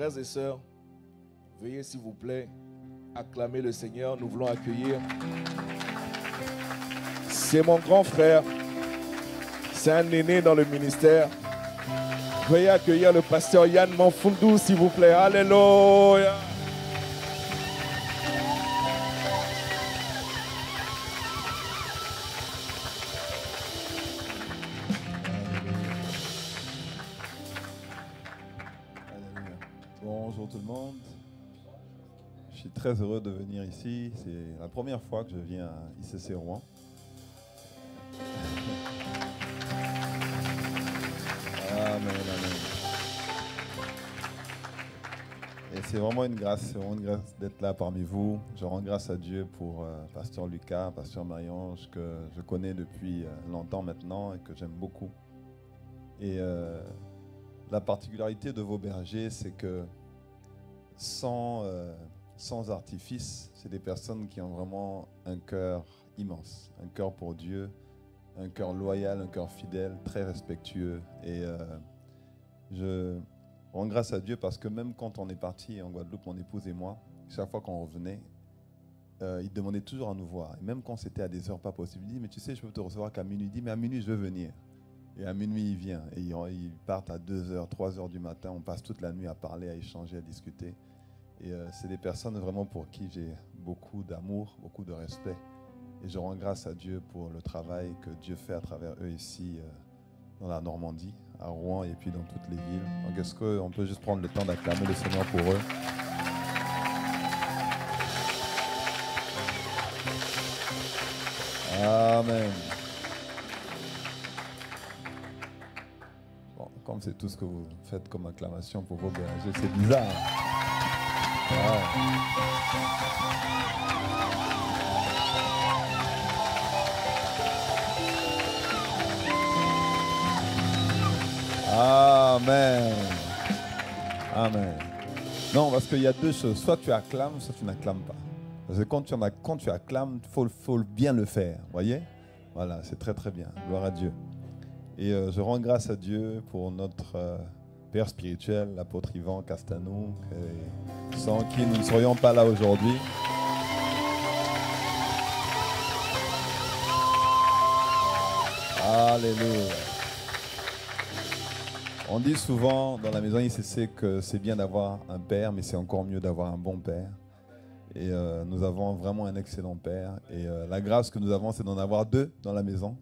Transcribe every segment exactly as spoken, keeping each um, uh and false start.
Frères et sœurs, veuillez s'il vous plaît acclamer le Seigneur. Nous voulons accueillir. C'est mon grand frère. C'est un aîné dans le ministère. Veuillez accueillir le pasteur Yann MANFOUNDOU, s'il vous plaît. Alléluia. Bonjour tout le monde. Je suis très heureux de venir ici. C'est la première fois que je viens à I C C Rouen. Amen, amen. Et c'est vraiment une grâce, c'est vraiment une grâce d'être là parmi vous. Je rends grâce à Dieu pour euh, pasteur Lucas, pasteur Marion, que je connais depuis euh, longtemps maintenant et que j'aime beaucoup. Et euh, la particularité de vos bergers, c'est que sans, euh, sans artifice, c'est des personnes qui ont vraiment un cœur immense, un cœur pour Dieu, un cœur loyal, un cœur fidèle, très respectueux. Et euh, je rends grâce à Dieu parce que même quand on est parti en Guadeloupe, mon épouse et moi, chaque fois qu'on revenait, euh, il demandait toujours à nous voir. Et même quand c'était à des heures pas possibles, il dit, mais tu sais, je peux te recevoir qu'à minuit. Il dit, mais à minuit, je veux venir. Et à minuit, il vient. Et ils partent à deux heures, trois heures du matin. On passe toute la nuit à parler, à échanger, à discuter. Et euh, c'est des personnes vraiment pour qui j'ai beaucoup d'amour, beaucoup de respect. Et je rends grâce à Dieu pour le travail que Dieu fait à travers eux ici, euh, dans la Normandie, à Rouen et puis dans toutes les villes. Donc est-ce qu'on peut juste prendre le temps d'acclamer le Seigneur pour eux? Amen. Bon, comme c'est tout ce que vous faites comme acclamation pour vos bergers, c'est bizarre. Wow. Amen. Amen. Non, parce qu'il y a deux choses. Soit tu acclames, soit tu n'acclames pas. Parce que quand tu, en a, quand tu acclames, il faut, faut bien le faire. Vous voyez? Voilà, c'est très très bien. Gloire à Dieu. Et euh, je rends grâce à Dieu pour notre euh, père spirituel, l'apôtre Ivan Castanou, sans qui nous ne serions pas là aujourd'hui. Alléluia. On dit souvent dans la maison I C C que c'est bien d'avoir un père, mais c'est encore mieux d'avoir un bon père. Et euh, nous avons vraiment un excellent père. Et euh, la grâce que nous avons, c'est d'en avoir deux dans la maison.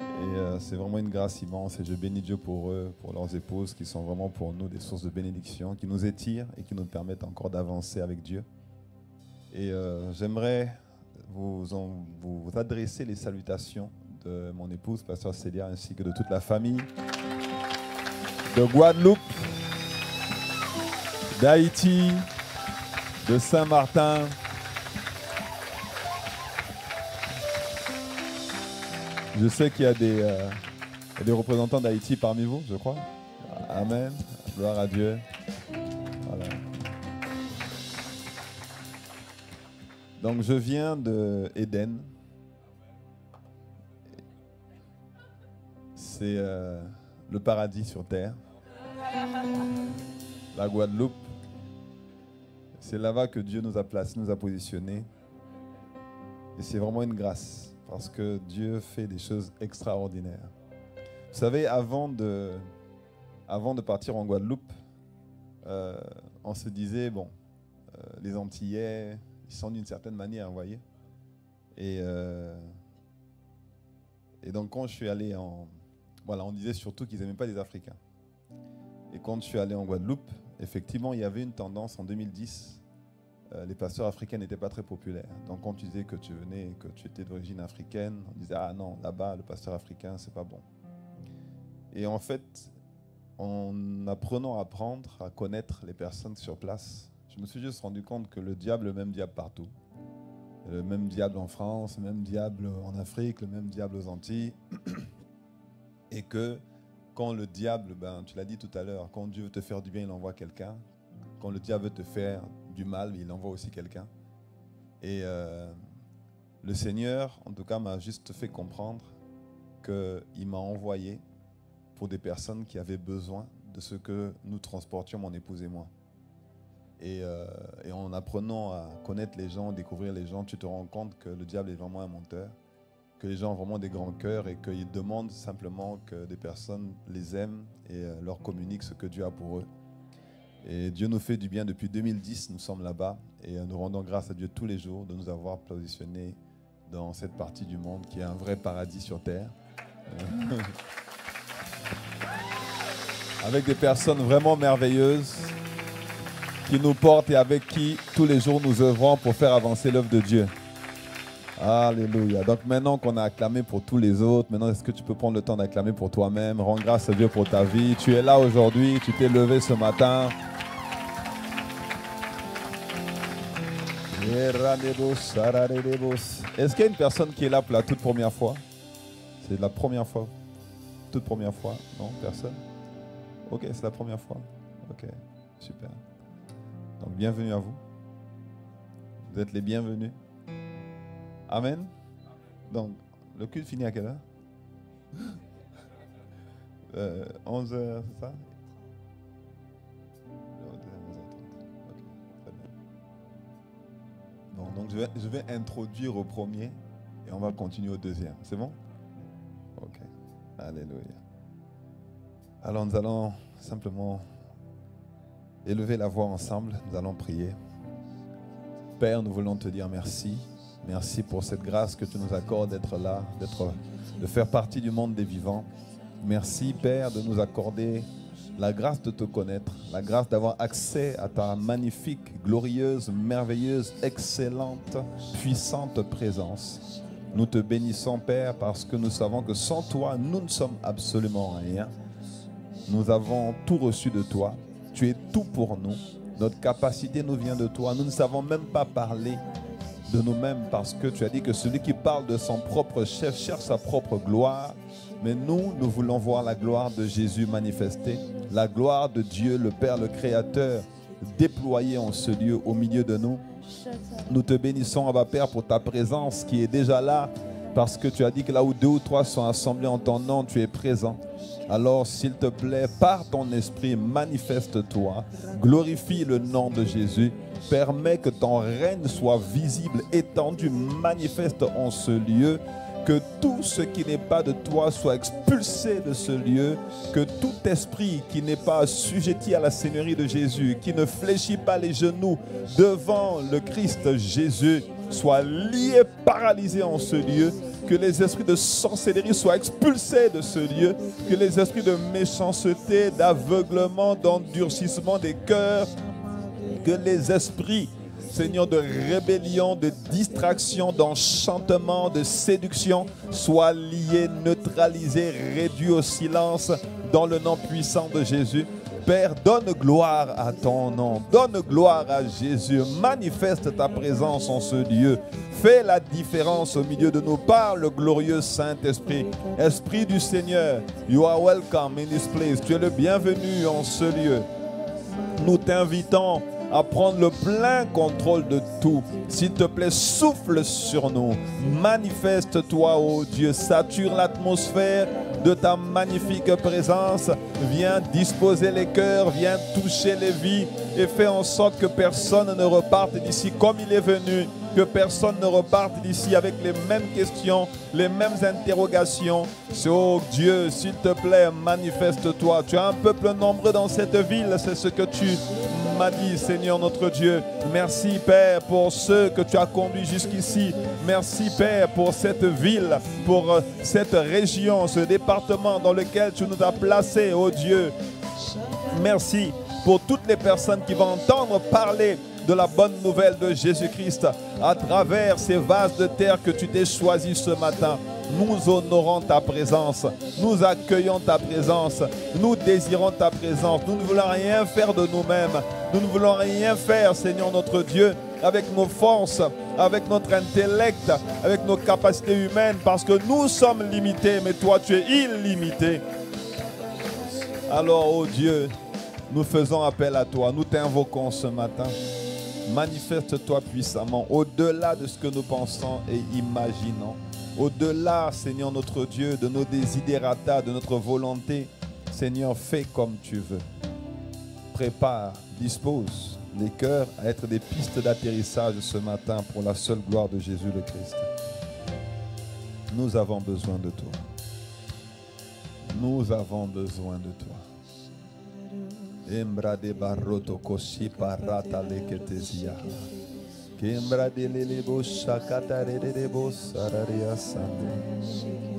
Et euh, c'est vraiment une grâce immense. Et je bénis Dieu pour eux, pour leurs épouses, qui sont vraiment pour nous des sources de bénédiction, qui nous étirent et qui nous permettent encore d'avancer avec Dieu. Et euh, j'aimerais vous, vous adresser les salutations de mon épouse, pasteur Célia, ainsi que de toute la famille. De Guadeloupe, d'Haïti, de Saint-Martin. Je sais qu'il y a des, euh, des représentants d'Haïti parmi vous, je crois. Amen. Gloire à Dieu. Voilà. Donc je viens de Éden. C'est euh, le paradis sur terre. La Guadeloupe, c'est là-bas que Dieu nous a placés, nous a positionnés. Et c'est vraiment une grâce, parce que Dieu fait des choses extraordinaires. Vous savez, avant de, avant de partir en Guadeloupe, euh, on se disait, bon, euh, les Antillais, ils sont d'une certaine manière, vous voyez. Et, euh, et donc, quand je suis allé en... Voilà, on disait surtout qu'ils n'aimaient pas les Africains. Et quand je suis allé en Guadeloupe, effectivement, il y avait une tendance en deux mille dix. Euh, les pasteurs africains n'étaient pas très populaires. Donc quand tu disais que tu venais, que tu étais d'origine africaine, on disait « Ah non, là-bas, le pasteur africain, c'est pas bon. » Et en fait, en apprenant à apprendre, à connaître les personnes sur place, je me suis juste rendu compte que le diable, le même diable partout. Le même diable en France, le même diable en Afrique, le même diable aux Antilles. Et que quand le diable, ben, tu l'as dit tout à l'heure, quand Dieu veut te faire du bien, il envoie quelqu'un. Quand le diable veut te faire du mal, il envoie aussi quelqu'un. Et euh, le Seigneur, en tout cas, m'a juste fait comprendre qu'il m'a envoyé pour des personnes qui avaient besoin de ce que nous transportions, mon épouse et moi. Et, euh, et en apprenant à connaître les gens, découvrir les gens, tu te rends compte que le diable est vraiment un menteur, que les gens ont vraiment des grands cœurs et qu'ils demandent simplement que des personnes les aiment et leur communiquent ce que Dieu a pour eux. Et Dieu nous fait du bien depuis deux mille dix, nous sommes là-bas et nous rendons grâce à Dieu tous les jours de nous avoir positionnés dans cette partie du monde qui est un vrai paradis sur terre. Avec des personnes vraiment merveilleuses qui nous portent et avec qui tous les jours nous œuvrons pour faire avancer l'œuvre de Dieu. Alléluia. Donc maintenant qu'on a acclamé pour tous les autres, maintenant est-ce que tu peux prendre le temps d'acclamer pour toi-même? Rends grâce à Dieu pour ta vie. Tu es là aujourd'hui, tu t'es levé ce matin. Est-ce qu'il y a une personne qui est là pour la toute première fois? C'est la première fois. Toute première fois? Non, personne? Ok, c'est la première fois. Ok, super. Donc bienvenue à vous. Vous êtes les bienvenus. Amen. Donc, le culte finit à quelle heure? euh, onze heures, c'est ça? Bon, donc je vais, je vais introduire au premier et on va continuer au deuxième. C'est bon? Ok. Alléluia. Alors nous allons simplement élever la voix ensemble. Nous allons prier. Père, nous voulons te dire merci. Merci pour cette grâce que tu nous accordes d'être là, d'être, de faire partie du monde des vivants. Merci Père de nous accorder la grâce de te connaître, la grâce d'avoir accès à ta magnifique, glorieuse, merveilleuse, excellente, puissante présence. Nous te bénissons Père parce que nous savons que sans toi, nous ne sommes absolument rien. Nous avons tout reçu de toi. Tu es tout pour nous. Notre capacité nous vient de toi. Nous ne savons même pas parler de nous-mêmes parce que tu as dit que celui qui parle de son propre chef cherche sa propre gloire. Mais nous, nous voulons voir la gloire de Jésus manifestée, la gloire de Dieu, le Père, le Créateur, déployée en ce lieu au milieu de nous. Nous te bénissons, Abba Père, pour ta présence qui est déjà là parce que tu as dit que là où deux ou trois sont assemblés en ton nom, tu es présent. Alors, s'il te plaît, par ton esprit, manifeste-toi, glorifie le nom de Jésus. Permets que ton règne soit visible, étendu, manifeste en ce lieu. Que tout ce qui n'est pas de toi soit expulsé de ce lieu. Que tout esprit qui n'est pas assujetti à la Seigneurie de Jésus, qui ne fléchit pas les genoux devant le Christ Jésus, soit lié, paralysé en ce lieu. Que les esprits de sorcellerie soient expulsés de ce lieu. Que les esprits de méchanceté, d'aveuglement, d'endurcissement des cœurs, que les esprits, Seigneur, de rébellion, de distraction, d'enchantement, de séduction, soient liés, neutralisés, réduits au silence dans le nom puissant de Jésus. Père, donne gloire à ton nom, donne gloire à Jésus, manifeste ta présence en ce lieu. Fais la différence au milieu de nous par le glorieux Saint-Esprit. Esprit du Seigneur, you are welcome in this place. Tu es le bienvenu en ce lieu. Nous t'invitons à prendre le plein contrôle de tout. S'il te plaît, souffle sur nous. Manifeste-toi, ô Dieu. Sature l'atmosphère de ta magnifique présence. Viens disposer les cœurs, viens toucher les vies et fais en sorte que personne ne reparte d'ici comme il est venu, que personne ne reparte d'ici avec les mêmes questions, les mêmes interrogations. Oh Dieu, s'il te plaît, manifeste-toi. Tu as un peuple nombreux dans cette ville, c'est ce que tu m'a dit, Seigneur notre Dieu. Merci Père pour ceux que tu as conduits jusqu'ici. Merci Père pour cette ville, pour cette région, ce département dans lequel tu nous as placés, ô Dieu. Merci pour toutes les personnes qui vont entendre parler de la bonne nouvelle de Jésus-Christ à travers ces vases de terre que tu t'es choisis ce matin. Nous honorons ta présence, nous accueillons ta présence, nous désirons ta présence. Nous ne voulons rien faire de nous-mêmes, nous ne voulons rien faire, Seigneur notre Dieu, avec nos forces, avec notre intellect, avec nos capacités humaines, parce que nous sommes limités, mais toi tu es illimité. Alors, ô Dieu, nous faisons appel à toi, nous t'invoquons ce matin. Manifeste-toi puissamment, au-delà de ce que nous pensons et imaginons. Au-delà, Seigneur notre Dieu, de nos desiderata, de notre volonté, Seigneur, fais comme tu veux. Prépare, dispose, les cœurs à être des pistes d'atterrissage ce matin pour la seule gloire de Jésus le Christ. Nous avons besoin de toi. Nous avons besoin de toi. Embrade baroto koshi parata leketesia. Embrade lelebo shakatare lelebo sararia sande.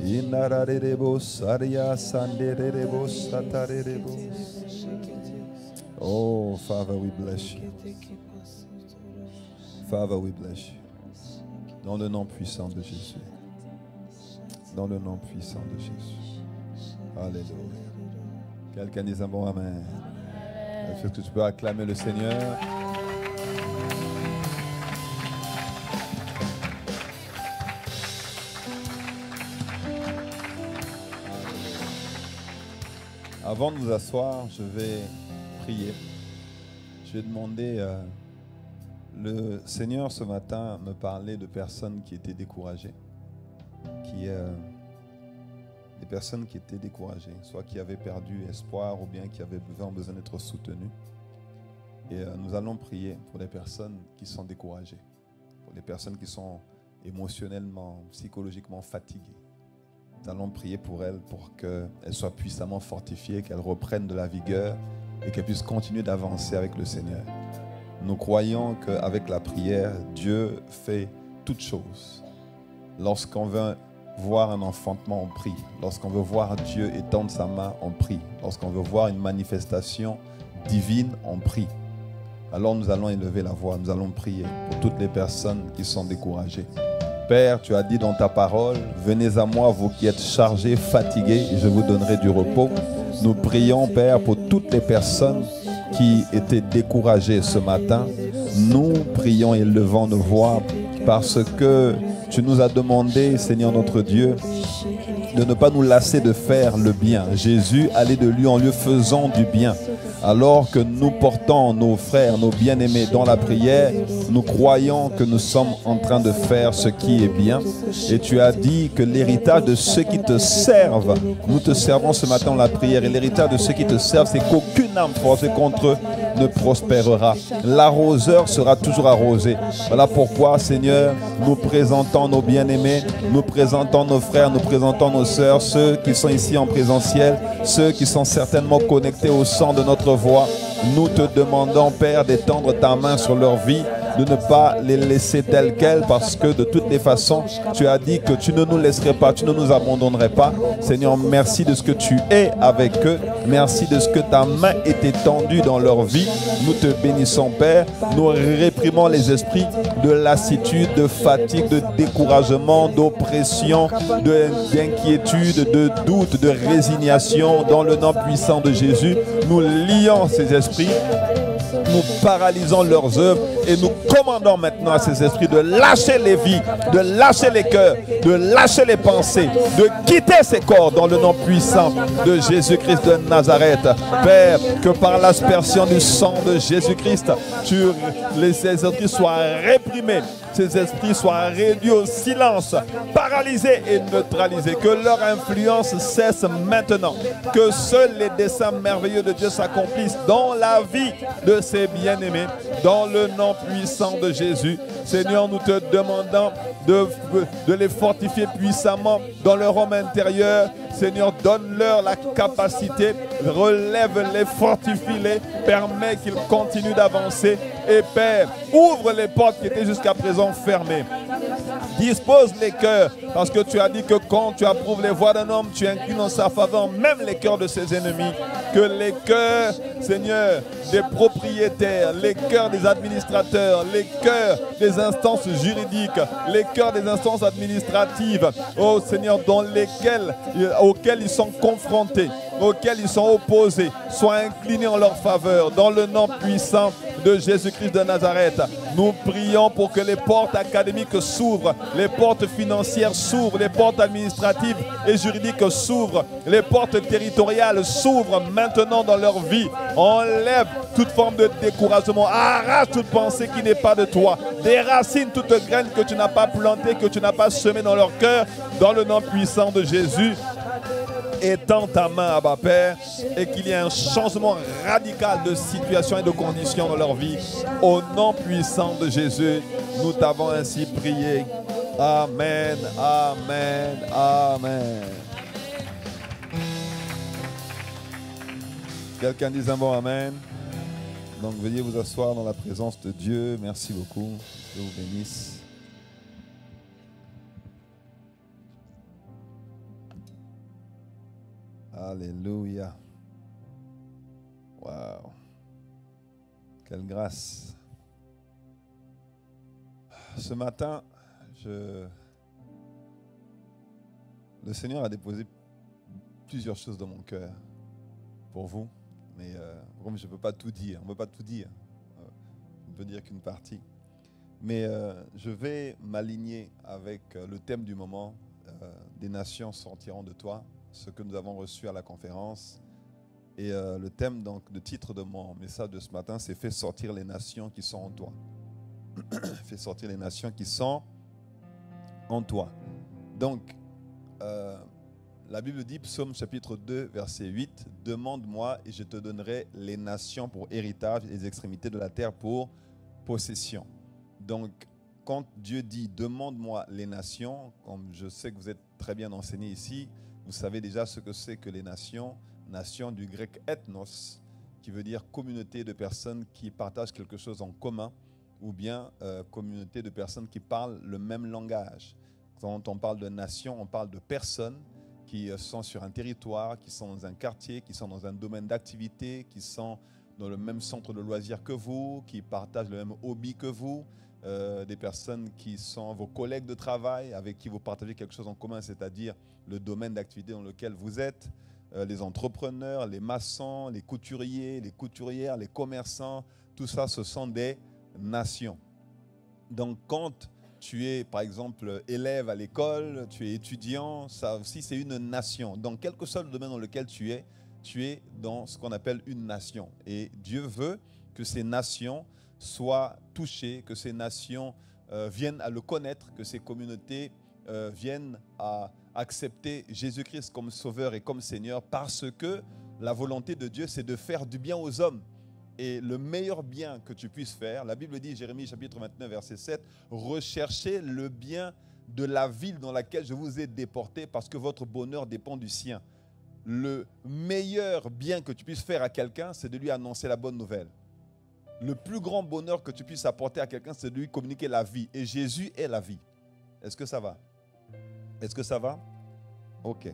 Inarare lelebo saria sande lelebo satare lelebo. Oh, Father, we bless you. Father, we bless you. Dans le nom puissant de Jésus. Dans le nom puissant de Jésus. Alléluia. Quelqu'un dise un bon amen. Est-ce que tu peux acclamer le Seigneur? Avant de nous asseoir, je vais prier. Je vais demander, euh, le Seigneur ce matin me parlait de personnes qui étaient découragées, qui, euh, des personnes qui étaient découragées, soit qui avaient perdu espoir ou bien qui avaient besoin d'être soutenues. Et euh, nous allons prier pour les personnes qui sont découragées, pour les personnes qui sont émotionnellement, psychologiquement fatiguées. Nous allons prier pour elles, pour qu'elles soient puissamment fortifiées, qu'elles reprennent de la vigueur et qu'elles puissent continuer d'avancer avec le Seigneur. Nous croyons qu'avec la prière, Dieu fait toutes choses. Lorsqu'on veut voir un enfantement, on prie. Lorsqu'on veut voir Dieu étendre sa main, on prie. Lorsqu'on veut voir une manifestation divine, on prie. Alors nous allons élever la voix, nous allons prier pour toutes les personnes qui sont découragées. Père, tu as dit dans ta parole, « Venez à moi, vous qui êtes chargés, fatigués, et je vous donnerai du repos. » Nous prions, Père, pour toutes les personnes qui étaient découragées ce matin. Nous prions et levons nos voix parce que tu nous as demandé, Seigneur notre Dieu, de ne pas nous lasser de faire le bien. Jésus allait de lieu en lieu faisant du bien. Alors que nous portons nos frères, nos bien-aimés dans la prière, nous croyons que nous sommes en train de faire ce qui est bien. Et tu as dit que l'héritage de ceux qui te servent, nous te servons ce matin la prière, et l'héritage de ceux qui te servent, c'est qu'aucune âme forgée contre eux ne prospérera. L'arroseur sera toujours arrosé. Voilà pourquoi, Seigneur, nous présentons nos bien-aimés, nous présentons nos frères, nous présentons nos sœurs, ceux qui sont ici en présentiel, ceux qui sont certainement connectés au sang de notre voix. Nous te demandons, Père, d'étendre ta main sur leur vie, de ne pas les laisser telles quelles, parce que de toutes les façons, tu as dit que tu ne nous laisserais pas, tu ne nous abandonnerais pas. Seigneur, merci de ce que tu es avec eux. Merci de ce que ta main est étendue dans leur vie. Nous te bénissons, Père. Nous réprimons les esprits de lassitude, de fatigue, de découragement, d'oppression, d'inquiétude, de doute, de résignation. Dans le nom puissant de Jésus, nous lions ces esprits. Nous paralysons leurs œuvres et nous commandons maintenant à ces esprits de lâcher les vies, de lâcher les cœurs, de lâcher les pensées, de quitter ces corps dans le nom puissant de Jésus-Christ de Nazareth. Père, que par l'aspersion du sang de Jésus-Christ, ces esprits soient réprimés, ces esprits soient réduits au silence, paralysés et neutralisés. Que leur influence cesse maintenant. Que seuls les desseins merveilleux de Dieu s'accomplissent dans la vie de ses bien-aimés, dans le nom puissant de Jésus. Seigneur, nous te demandons de, de les fortifier puissamment dans leur homme intérieur. Seigneur, donne-leur la capacité, relève-les, fortifie-les, permets qu'ils continuent d'avancer. Et Père, ouvre les portes qui étaient jusqu'à présent fermées. Dispose les cœurs, parce que tu as dit que quand tu approuves les voies d'un homme, tu inclines en sa faveur même les cœurs de ses ennemis. Que les cœurs, Seigneur, des propriétaires, les cœurs des administrateurs, les cœurs des instances juridiques, les cœurs des instances administratives, oh Seigneur, dans lesquelles, auxquels ils sont confrontés, auxquels ils sont opposés, soient inclinés en leur faveur, dans le nom puissant de Jésus-Christ de Nazareth. Nous prions pour que les portes académiques s'ouvrent, les portes financières s'ouvrent, les portes administratives et juridiques s'ouvrent, les portes territoriales s'ouvrent maintenant dans leur vie. Enlève toute forme de découragement, arrache toute pensée qui n'est pas de toi, déracine toute graine que tu n'as pas plantée, que tu n'as pas semée dans leur cœur, dans le nom puissant de Jésus. est entamée à bas père et qu'il y ait un changement radical de situation et de conditions dans leur vie. Au nom puissant de Jésus, nous t'avons ainsi prié. Amen, amen, amen. Quelqu'un dit un bon amen. Donc veuillez vous asseoir dans la présence de Dieu. Merci beaucoup. Dieu vous bénisse. Alléluia. Waouh. Quelle grâce. Ce matin, je... le Seigneur a déposé plusieurs choses dans mon cœur pour vous. Mais euh, comme je ne peux pas tout dire, on ne peut pas tout dire. Euh, on ne peut dire qu'une partie. Mais euh, je vais m'aligner avec euh, le thème du moment. Euh, des nations sortiront de toi. Ce que nous avons reçu à la conférence. Et euh, le thème, donc, le titre de mon message de ce matin, c'est « Fais sortir les nations qui sont en toi ». Fais sortir les nations qui sont en toi. Donc, euh, la Bible dit, Psaume chapitre deux, verset huit, « Demande-moi et je te donnerai les nations pour héritage et les extrémités de la terre pour possession. » Donc, quand Dieu dit « Demande-moi les nations », comme je sais que vous êtes très bien enseigné ici, vous savez déjà ce que c'est que les nations, nations du grec ethnos, qui veut dire communauté de personnes qui partagent quelque chose en commun, ou bien euh, communauté de personnes qui parlent le même langage. Quand on parle de nation, on parle de personnes qui sont sur un territoire, qui sont dans un quartier, qui sont dans un domaine d'activité, qui sont dans le même centre de loisirs que vous, qui partagent le même hobby que vous, Euh, des personnes qui sont vos collègues de travail, avec qui vous partagez quelque chose en commun, c'est-à-dire le domaine d'activité dans lequel vous êtes, euh, les entrepreneurs, les maçons, les couturiers, les couturières, les commerçants, tout ça, ce sont des nations. Donc quand tu es, par exemple, élève à l'école, tu es étudiant, ça aussi c'est une nation. Donc quel que soit le domaine dans lequel tu es, tu es dans ce qu'on appelle une nation. Et Dieu veut que ces nations soient touchés, que ces nations euh, viennent à le connaître, que ces communautés euh, viennent à accepter Jésus-Christ comme Sauveur et comme Seigneur, parce que la volonté de Dieu, c'est de faire du bien aux hommes. Et le meilleur bien que tu puisses faire, la Bible dit, Jérémie chapitre vingt-neuf, verset sept, « Recherchez le bien de la ville dans laquelle je vous ai déporté, parce que votre bonheur dépend du sien. » Le meilleur bien que tu puisses faire à quelqu'un, c'est de lui annoncer la bonne nouvelle. Le plus grand bonheur que tu puisses apporter à quelqu'un, c'est de lui communiquer la vie. Et Jésus est la vie. Est-ce que ça va? Est-ce que ça va? Ok.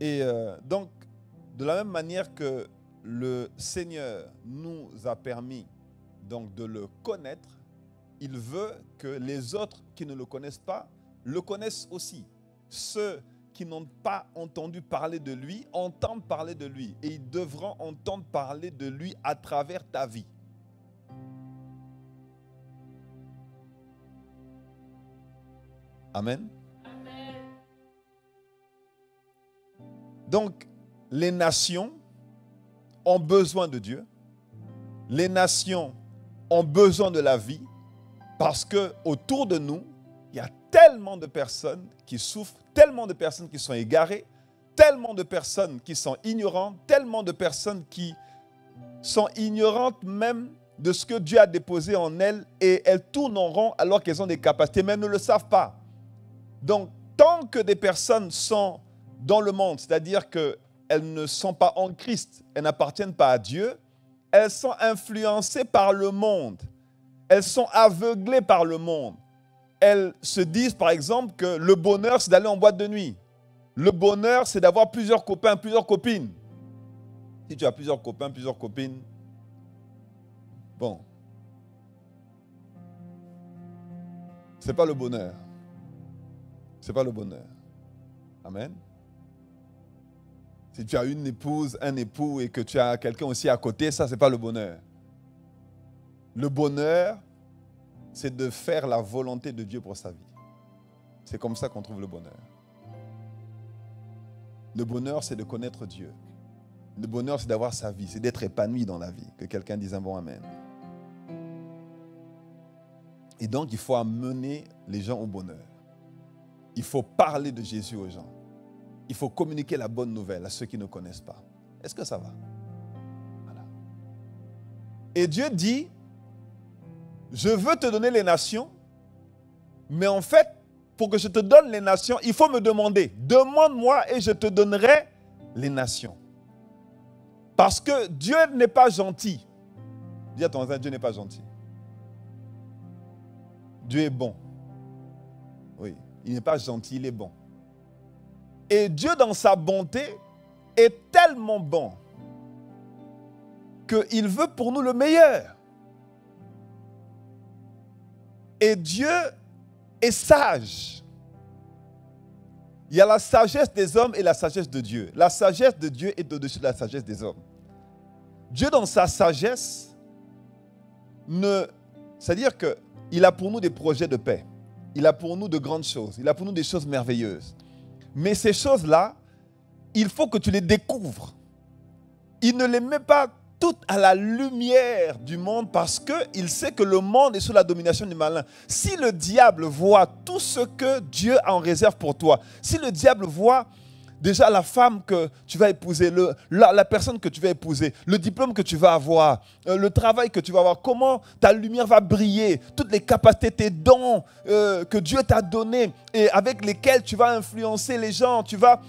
Et euh, donc, de la même manière que le Seigneur nous a permis donc, de le connaître, il veut que les autres qui ne le connaissent pas, le connaissent aussi. Ceux qui n'ont pas entendu parler de lui, entendent parler de lui. Et ils devront entendre parler de lui à travers ta vie. Amen. Amen. Donc, les nations ont besoin de Dieu. Les nations ont besoin de la vie parce qu'autour de nous, il y a tellement de personnes qui souffrent, tellement de personnes qui sont égarées, tellement de personnes qui sont ignorantes, tellement de personnes qui sont ignorantes même de ce que Dieu a déposé en elles et elles tournent en rond alors qu'elles ont des capacités, mais elles ne le savent pas. Donc, tant que des personnes sont dans le monde, c'est-à-dire qu'elles ne sont pas en Christ, elles n'appartiennent pas à Dieu, elles sont influencées par le monde, elles sont aveuglées par le monde. Elles se disent, par exemple, que le bonheur, c'est d'aller en boîte de nuit. Le bonheur, c'est d'avoir plusieurs copains, plusieurs copines. Si tu as plusieurs copains, plusieurs copines, bon, ce n'est pas le bonheur. Ce n'est pas le bonheur. Amen. Si tu as une épouse, un époux et que tu as quelqu'un aussi à côté, ça, ce n'est pas le bonheur. Le bonheur, c'est de faire la volonté de Dieu pour sa vie. C'est comme ça qu'on trouve le bonheur. Le bonheur, c'est de connaître Dieu. Le bonheur, c'est d'avoir sa vie, c'est d'être épanoui dans la vie. Que quelqu'un dise un bon amen. Et donc, il faut amener les gens au bonheur. Il faut parler de Jésus aux gens. il faut communiquer la bonne nouvelle à ceux qui ne connaissent pas. Est-ce que ça va? Voilà. Et Dieu dit, je veux te donner les nations, mais en fait, pour que je te donne les nations, il faut me demander. Demande-moi et je te donnerai les nations. Parce que Dieu n'est pas gentil. Dis à ton voisin, Dieu n'est pas gentil. Dieu est bon. Oui, il n'est pas gentil, il est bon. Et Dieu, dans sa bonté, est tellement bon qu'il veut pour nous le meilleur. Et Dieu est sage. Il y a la sagesse des hommes et la sagesse de Dieu. La sagesse de Dieu est au-dessus de la sagesse des hommes. Dieu, dans sa sagesse, ne... c'est-à-dire qu'il a pour nous des projets de paix. Il a pour nous de grandes choses. Il a pour nous des choses merveilleuses. Mais ces choses-là, il faut que tu les découvres. Il ne les met pas toutes à la lumière du monde parce qu'il sait que le monde est sous la domination du malin. Si le diable voit tout ce que Dieu a en réserve pour toi, si le diable voit déjà la femme que tu vas épouser, le, la, la personne que tu vas épouser, le diplôme que tu vas avoir, euh, le travail que tu vas avoir, comment ta lumière va briller, toutes les capacités, tes dons euh, que Dieu t'a donnés et avec lesquels tu vas influencer les gens, tu vas...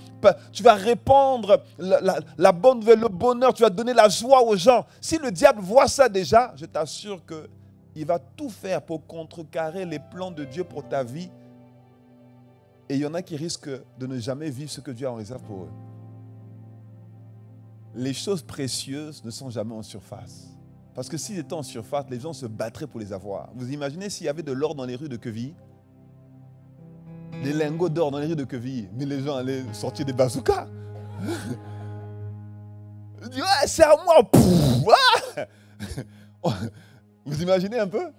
tu vas répandre la, la, la bonne nouvelle, le bonheur, tu vas donner la joie aux gens. Si le diable voit ça déjà, je t'assure qu'il va tout faire pour contrecarrer les plans de Dieu pour ta vie. Et il y en a qui risquent de ne jamais vivre ce que Dieu a en réserve pour eux. Les choses précieuses ne sont jamais en surface. Parce que s'ils étaient en surface, les gens se battraient pour les avoir. Vous imaginez s'il y avait de l'or dans les rues de Quevilly? Les lingots d'or dans les rues de Quevilly. Mais les gens allaient sortir des bazookas. Ils disent, ouais, c'est à moi. Vous imaginez un peu?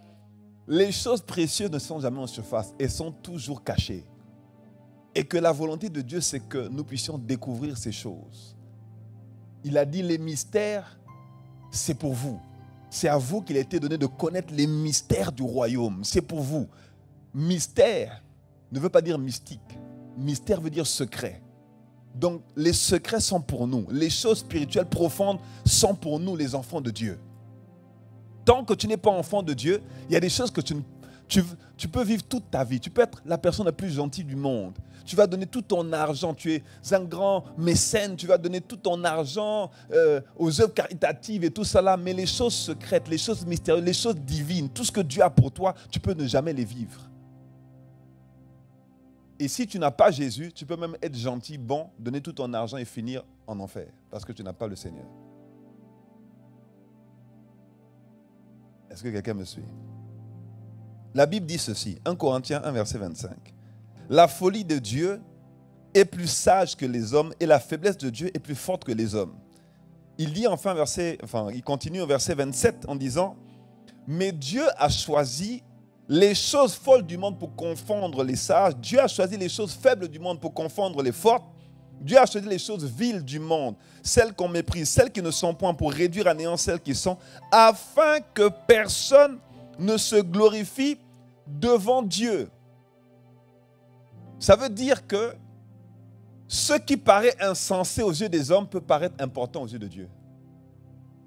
Les choses précieuses ne sont jamais en surface. Elles sont toujours cachées. Et que la volonté de Dieu, c'est que nous puissions découvrir ces choses. Il a dit, les mystères, c'est pour vous. C'est à vous qu'il a été donné de connaître les mystères du royaume. C'est pour vous. Mystère ne veut pas dire mystique. Mystère veut dire secret. Donc, les secrets sont pour nous. Les choses spirituelles profondes sont pour nous, les enfants de Dieu. Tant que tu n'es pas enfant de Dieu, il y a des choses que tu, tu, tu peux vivre toute ta vie. Tu peux être la personne la plus gentille du monde. Tu vas donner tout ton argent. Tu es un grand mécène. Tu vas donner tout ton argent euh, aux œuvres caritatives et tout ça là. Mais les choses secrètes, les choses mystérieuses, les choses divines, tout ce que Dieu a pour toi, tu peux ne jamais les vivre. Et si tu n'as pas Jésus, tu peux même être gentil, bon, donner tout ton argent et finir en enfer. Parce que tu n'as pas le Seigneur. Est-ce que quelqu'un me suit? La Bible dit ceci, premier Corinthiens un, verset vingt-cinq. La folie de Dieu est plus sage que les hommes et la faiblesse de Dieu est plus forte que les hommes. Il dit enfin, verset, enfin il continue au verset vingt-sept en disant, mais Dieu a choisi les choses folles du monde pour confondre les sages. Dieu a choisi les choses faibles du monde pour confondre les fortes. Dieu a choisi les choses viles du monde, celles qu'on méprise, celles qui ne sont point, pour réduire à néant celles qui sont, afin que personne ne se glorifie devant Dieu. Ça veut dire que ce qui paraît insensé aux yeux des hommes peut paraître important aux yeux de Dieu.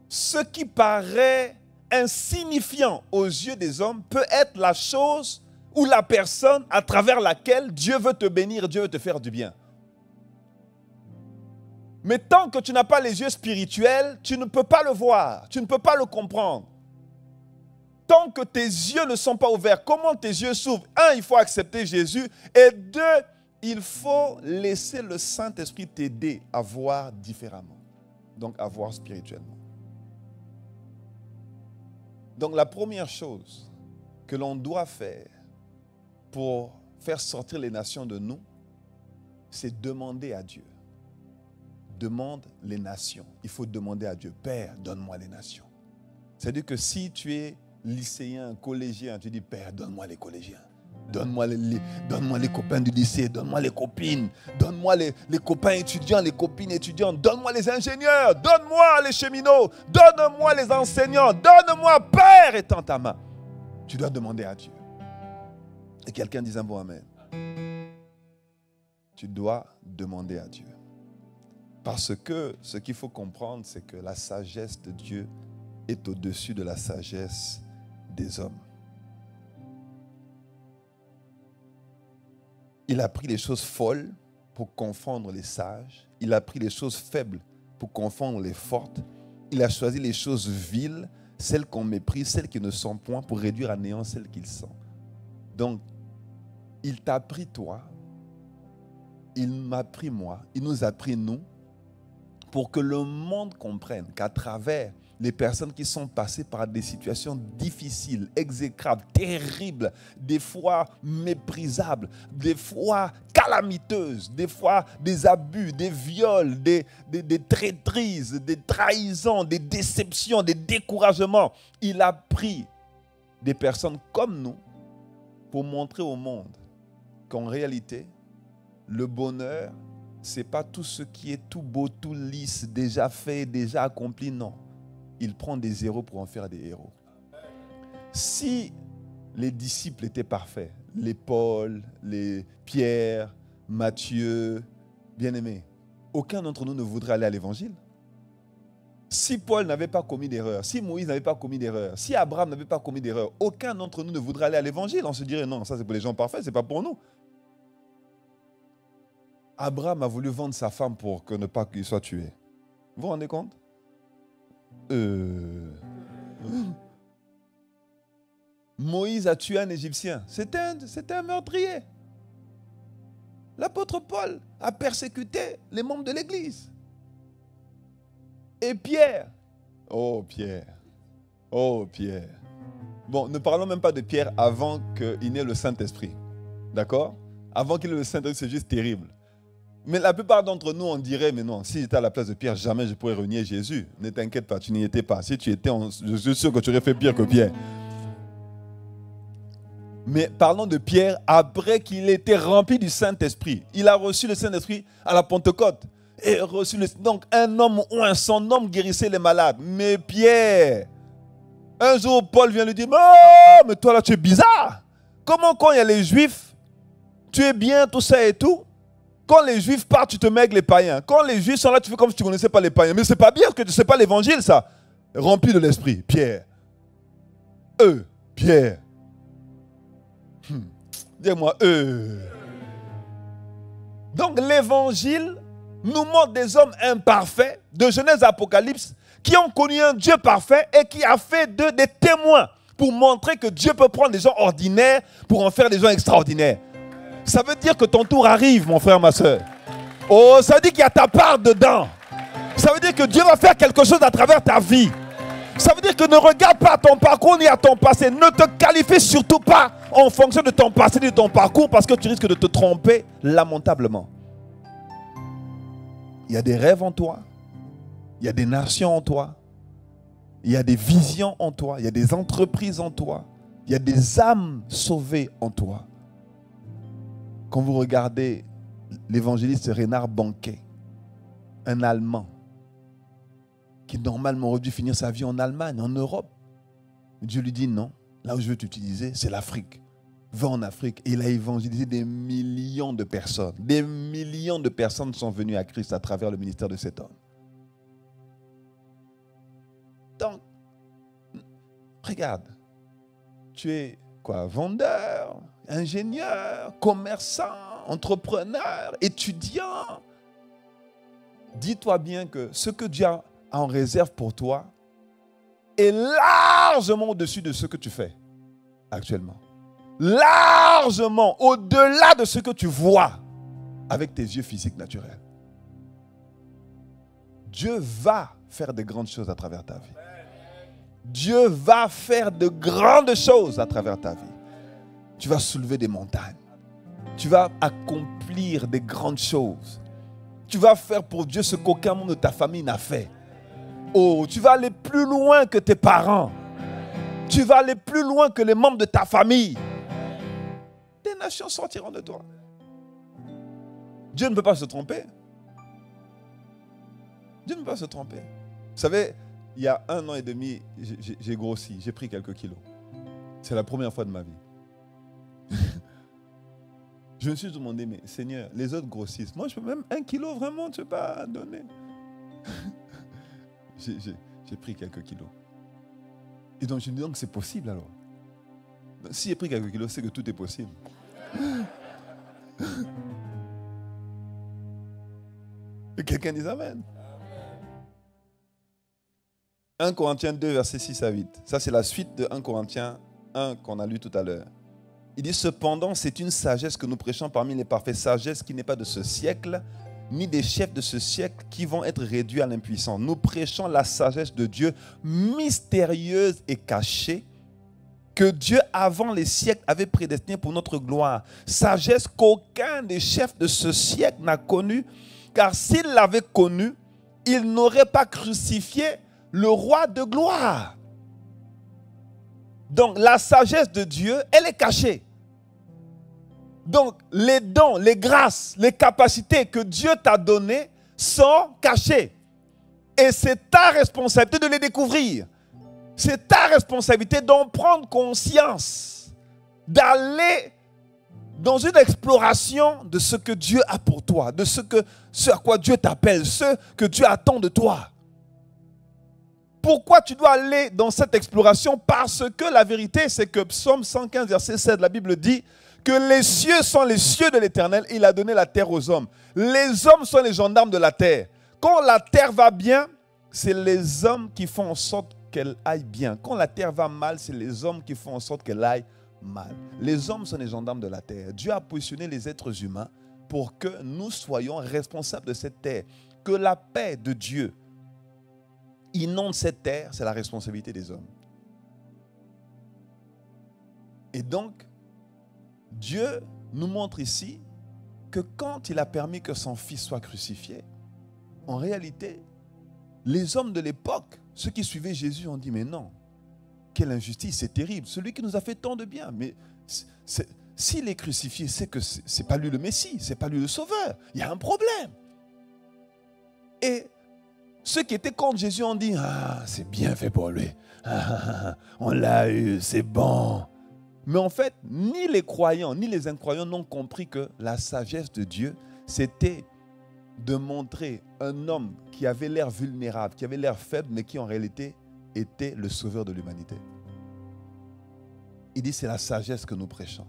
Ce qui paraît insignifiant aux yeux des hommes peut être la chose ou la personne à travers laquelle Dieu veut te bénir, Dieu veut te faire du bien. Mais tant que tu n'as pas les yeux spirituels, tu ne peux pas le voir, tu ne peux pas le comprendre. Tant que tes yeux ne sont pas ouverts, comment tes yeux s'ouvrent? Un, il faut accepter Jésus, et deux, il faut laisser le Saint-Esprit t'aider à voir différemment, donc à voir spirituellement. Donc la première chose que l'on doit faire pour faire sortir les nations de nous, c'est demander à Dieu. Demande les nations. Il faut demander à Dieu, Père, donne-moi les nations. C'est-à-dire que si tu es lycéen, collégien, tu dis, Père, donne-moi les collégiens. Donne-moi les, les, donne-moi les copains du lycée, donne-moi les copines, donne-moi les, les copains étudiants, les copines étudiantes, donne-moi les ingénieurs, donne-moi les cheminots, donne-moi les enseignants, donne-moi, Père, étends ta main. Tu dois demander à Dieu. Et quelqu'un dit un bon amen. tu dois demander à Dieu. Parce que ce qu'il faut comprendre, c'est que la sagesse de Dieu est au-dessus de la sagesse des hommes. Il a pris les choses folles pour confondre les sages. Il a pris les choses faibles pour confondre les fortes. Il a choisi les choses viles, celles qu'on méprise, celles qui ne sont point, pour réduire à néant celles qu'ils sont. Donc, il t'a pris toi, il m'a pris moi, il nous a pris nous, pour que le monde comprenne qu'à travers les personnes qui sont passées par des situations difficiles, exécrables, terribles, des fois méprisables, des fois calamiteuses, des fois des abus, des viols, des, des, des traîtrises, des trahisons, des déceptions, des découragements. Il a pris des personnes comme nous pour montrer au monde qu'en réalité, le bonheur, ce n'est pas tout ce qui est tout beau, tout lisse, déjà fait, déjà accompli, non. Il prend des héros pour en faire des héros. Si les disciples étaient parfaits, les Paul, les Pierre, Matthieu, bien-aimés, aucun d'entre nous ne voudrait aller à l'évangile. Si Paul n'avait pas commis d'erreur, si Moïse n'avait pas commis d'erreur, si Abraham n'avait pas commis d'erreur, aucun d'entre nous ne voudrait aller à l'évangile. On se dirait non, ça c'est pour les gens parfaits, c'est pas pour nous. Abraham a voulu vendre sa femme pour que ne pas qu'il soit tué. Vous vous rendez compte? Euh... Moïse a tué un Égyptien. C'était un, c'était un meurtrier. L'apôtre Paul a persécuté les membres de l'Église. Et Pierre. Oh Pierre. Oh Pierre. Bon, ne parlons même pas de Pierre avant qu'il n'ait le Saint-Esprit. D'accord? Avant qu'il ait le Saint-Esprit, c'est juste terrible. Mais la plupart d'entre nous, on dirait, mais non, si j'étais à la place de Pierre, jamais je pourrais renier Jésus. Ne t'inquiète pas, tu n'y étais pas. Si tu étais, on, je suis sûr que tu aurais fait pire que Pierre. Mais parlons de Pierre après qu'il était rempli du Saint-Esprit. Il a reçu le Saint-Esprit à la Pentecôte. Et reçu le, donc un homme ou un son homme guérissait les malades. Mais Pierre, un jour Paul vient lui dire, oh, mais toi là tu es bizarre. Comment quand il y a les Juifs, tu es bien, tout ça et tout. Quand les Juifs partent, tu te mets avec les païens. Quand les Juifs sont là, tu fais comme si tu ne connaissais pas les païens. Mais c'est pas bien que tu ne sais pas l'évangile, ça. Rempli de l'esprit, Pierre. Eux, Pierre. Hum. Dis-moi, eux. Donc l'évangile nous montre des hommes imparfaits, de Genèse à Apocalypse, qui ont connu un Dieu parfait et qui a fait d'eux des témoins pour montrer que Dieu peut prendre des gens ordinaires pour en faire des gens extraordinaires. Ça veut dire que ton tour arrive, mon frère, ma soeur. Oh, ça veut dire qu'il y a ta part dedans. Ça veut dire que Dieu va faire quelque chose à travers ta vie. Ça veut dire que ne regarde pas à ton parcours ni à ton passé. Ne te qualifie surtout pas en fonction de ton passé ni de ton parcours parce que tu risques de te tromper lamentablement. Il y a des rêves en toi. Il y a des nations en toi. Il y a des visions en toi. Il y a des entreprises en toi. Il y a des âmes sauvées en toi. Quand vous regardez l'évangéliste Reinhard Bonnke, un Allemand, qui normalement aurait dû finir sa vie en Allemagne, en Europe, Dieu lui dit non, là où je veux t'utiliser, c'est l'Afrique. Va en Afrique. Et il a évangélisé des millions de personnes. Des millions de personnes sont venues à Christ à travers le ministère de cet homme. Donc, regarde, tu es quoi, vendeur, ingénieur, commerçant, entrepreneur, étudiant. Dis-toi bien que ce que Dieu a en réserve pour toi est largement au-dessus de ce que tu fais actuellement. Largement au-delà de ce que tu vois avec tes yeux physiques naturels. Dieu va faire de grandes choses à travers ta vie. Dieu va faire de grandes choses à travers ta vie. Tu vas soulever des montagnes. Tu vas accomplir des grandes choses. Tu vas faire pour Dieu ce qu'aucun membre de ta famille n'a fait. Oh, tu vas aller plus loin que tes parents. Tu vas aller plus loin que les membres de ta famille. Des nations sortiront de toi. Dieu ne peut pas se tromper. Dieu ne peut pas se tromper. Vous savez, il y a un an et demi, j'ai grossi, j'ai pris quelques kilos. C'est la première fois de ma vie. Je me suis demandé, mais Seigneur, les autres grossissent. Moi, je peux même un kilo, vraiment, tu ne peux pas donner. J'ai pris quelques kilos. Et donc, je me dis, donc c'est possible alors. Donc, si j'ai pris quelques kilos, c'est que tout est possible. Et quelqu'un dit amen. un Corinthiens deux, versets six à huit. Ça, c'est la suite de un Corinthiens un qu'on a lu tout à l'heure. Il dit, cependant, c'est une sagesse que nous prêchons parmi les parfaits, sagesse qui n'est pas de ce siècle, ni des chefs de ce siècle qui vont être réduits à l'impuissance. Nous prêchons la sagesse de Dieu mystérieuse et cachée, que Dieu, avant les siècles, avait prédestinée pour notre gloire. Sagesse qu'aucun des chefs de ce siècle n'a connue, car s'il l'avait connue, il n'aurait pas crucifié le roi de gloire. Donc, la sagesse de Dieu, elle est cachée. Donc, les dons, les grâces, les capacités que Dieu t'a données sont cachées. Et c'est ta responsabilité de les découvrir. C'est ta responsabilité d'en prendre conscience, d'aller dans une exploration de ce que Dieu a pour toi, de ce, que, ce à quoi Dieu t'appelle, ce que Dieu attend de toi. Pourquoi tu dois aller dans cette exploration? Parce que la vérité, c'est que Psaume cent quinze, verset sept, la Bible dit que les cieux sont les cieux de l'Éternel, il a donné la terre aux hommes. Les hommes sont les gendarmes de la terre. Quand la terre va bien, c'est les hommes qui font en sorte qu'elle aille bien. Quand la terre va mal, c'est les hommes qui font en sorte qu'elle aille mal. Les hommes sont les gendarmes de la terre. Dieu a positionné les êtres humains pour que nous soyons responsables de cette terre. Que la paix de Dieu inonde cette terre, c'est la responsabilité des hommes. Et donc, Dieu nous montre ici que quand il a permis que son fils soit crucifié, en réalité, les hommes de l'époque, ceux qui suivaient Jésus, ont dit, mais non, quelle injustice, c'est terrible. Celui qui nous a fait tant de bien, mais s'il est crucifié, c'est que ce n'est pas lui le Messie, ce n'est pas lui le Sauveur. Il y a un problème. Et ceux qui étaient contre Jésus ont dit, ah, c'est bien fait pour lui. Ah, on l'a eu, c'est bon. Mais en fait, ni les croyants, ni les incroyants n'ont compris que la sagesse de Dieu, c'était de montrer un homme qui avait l'air vulnérable, qui avait l'air faible, mais qui en réalité était le sauveur de l'humanité. Il dit, c'est la sagesse que nous prêchons,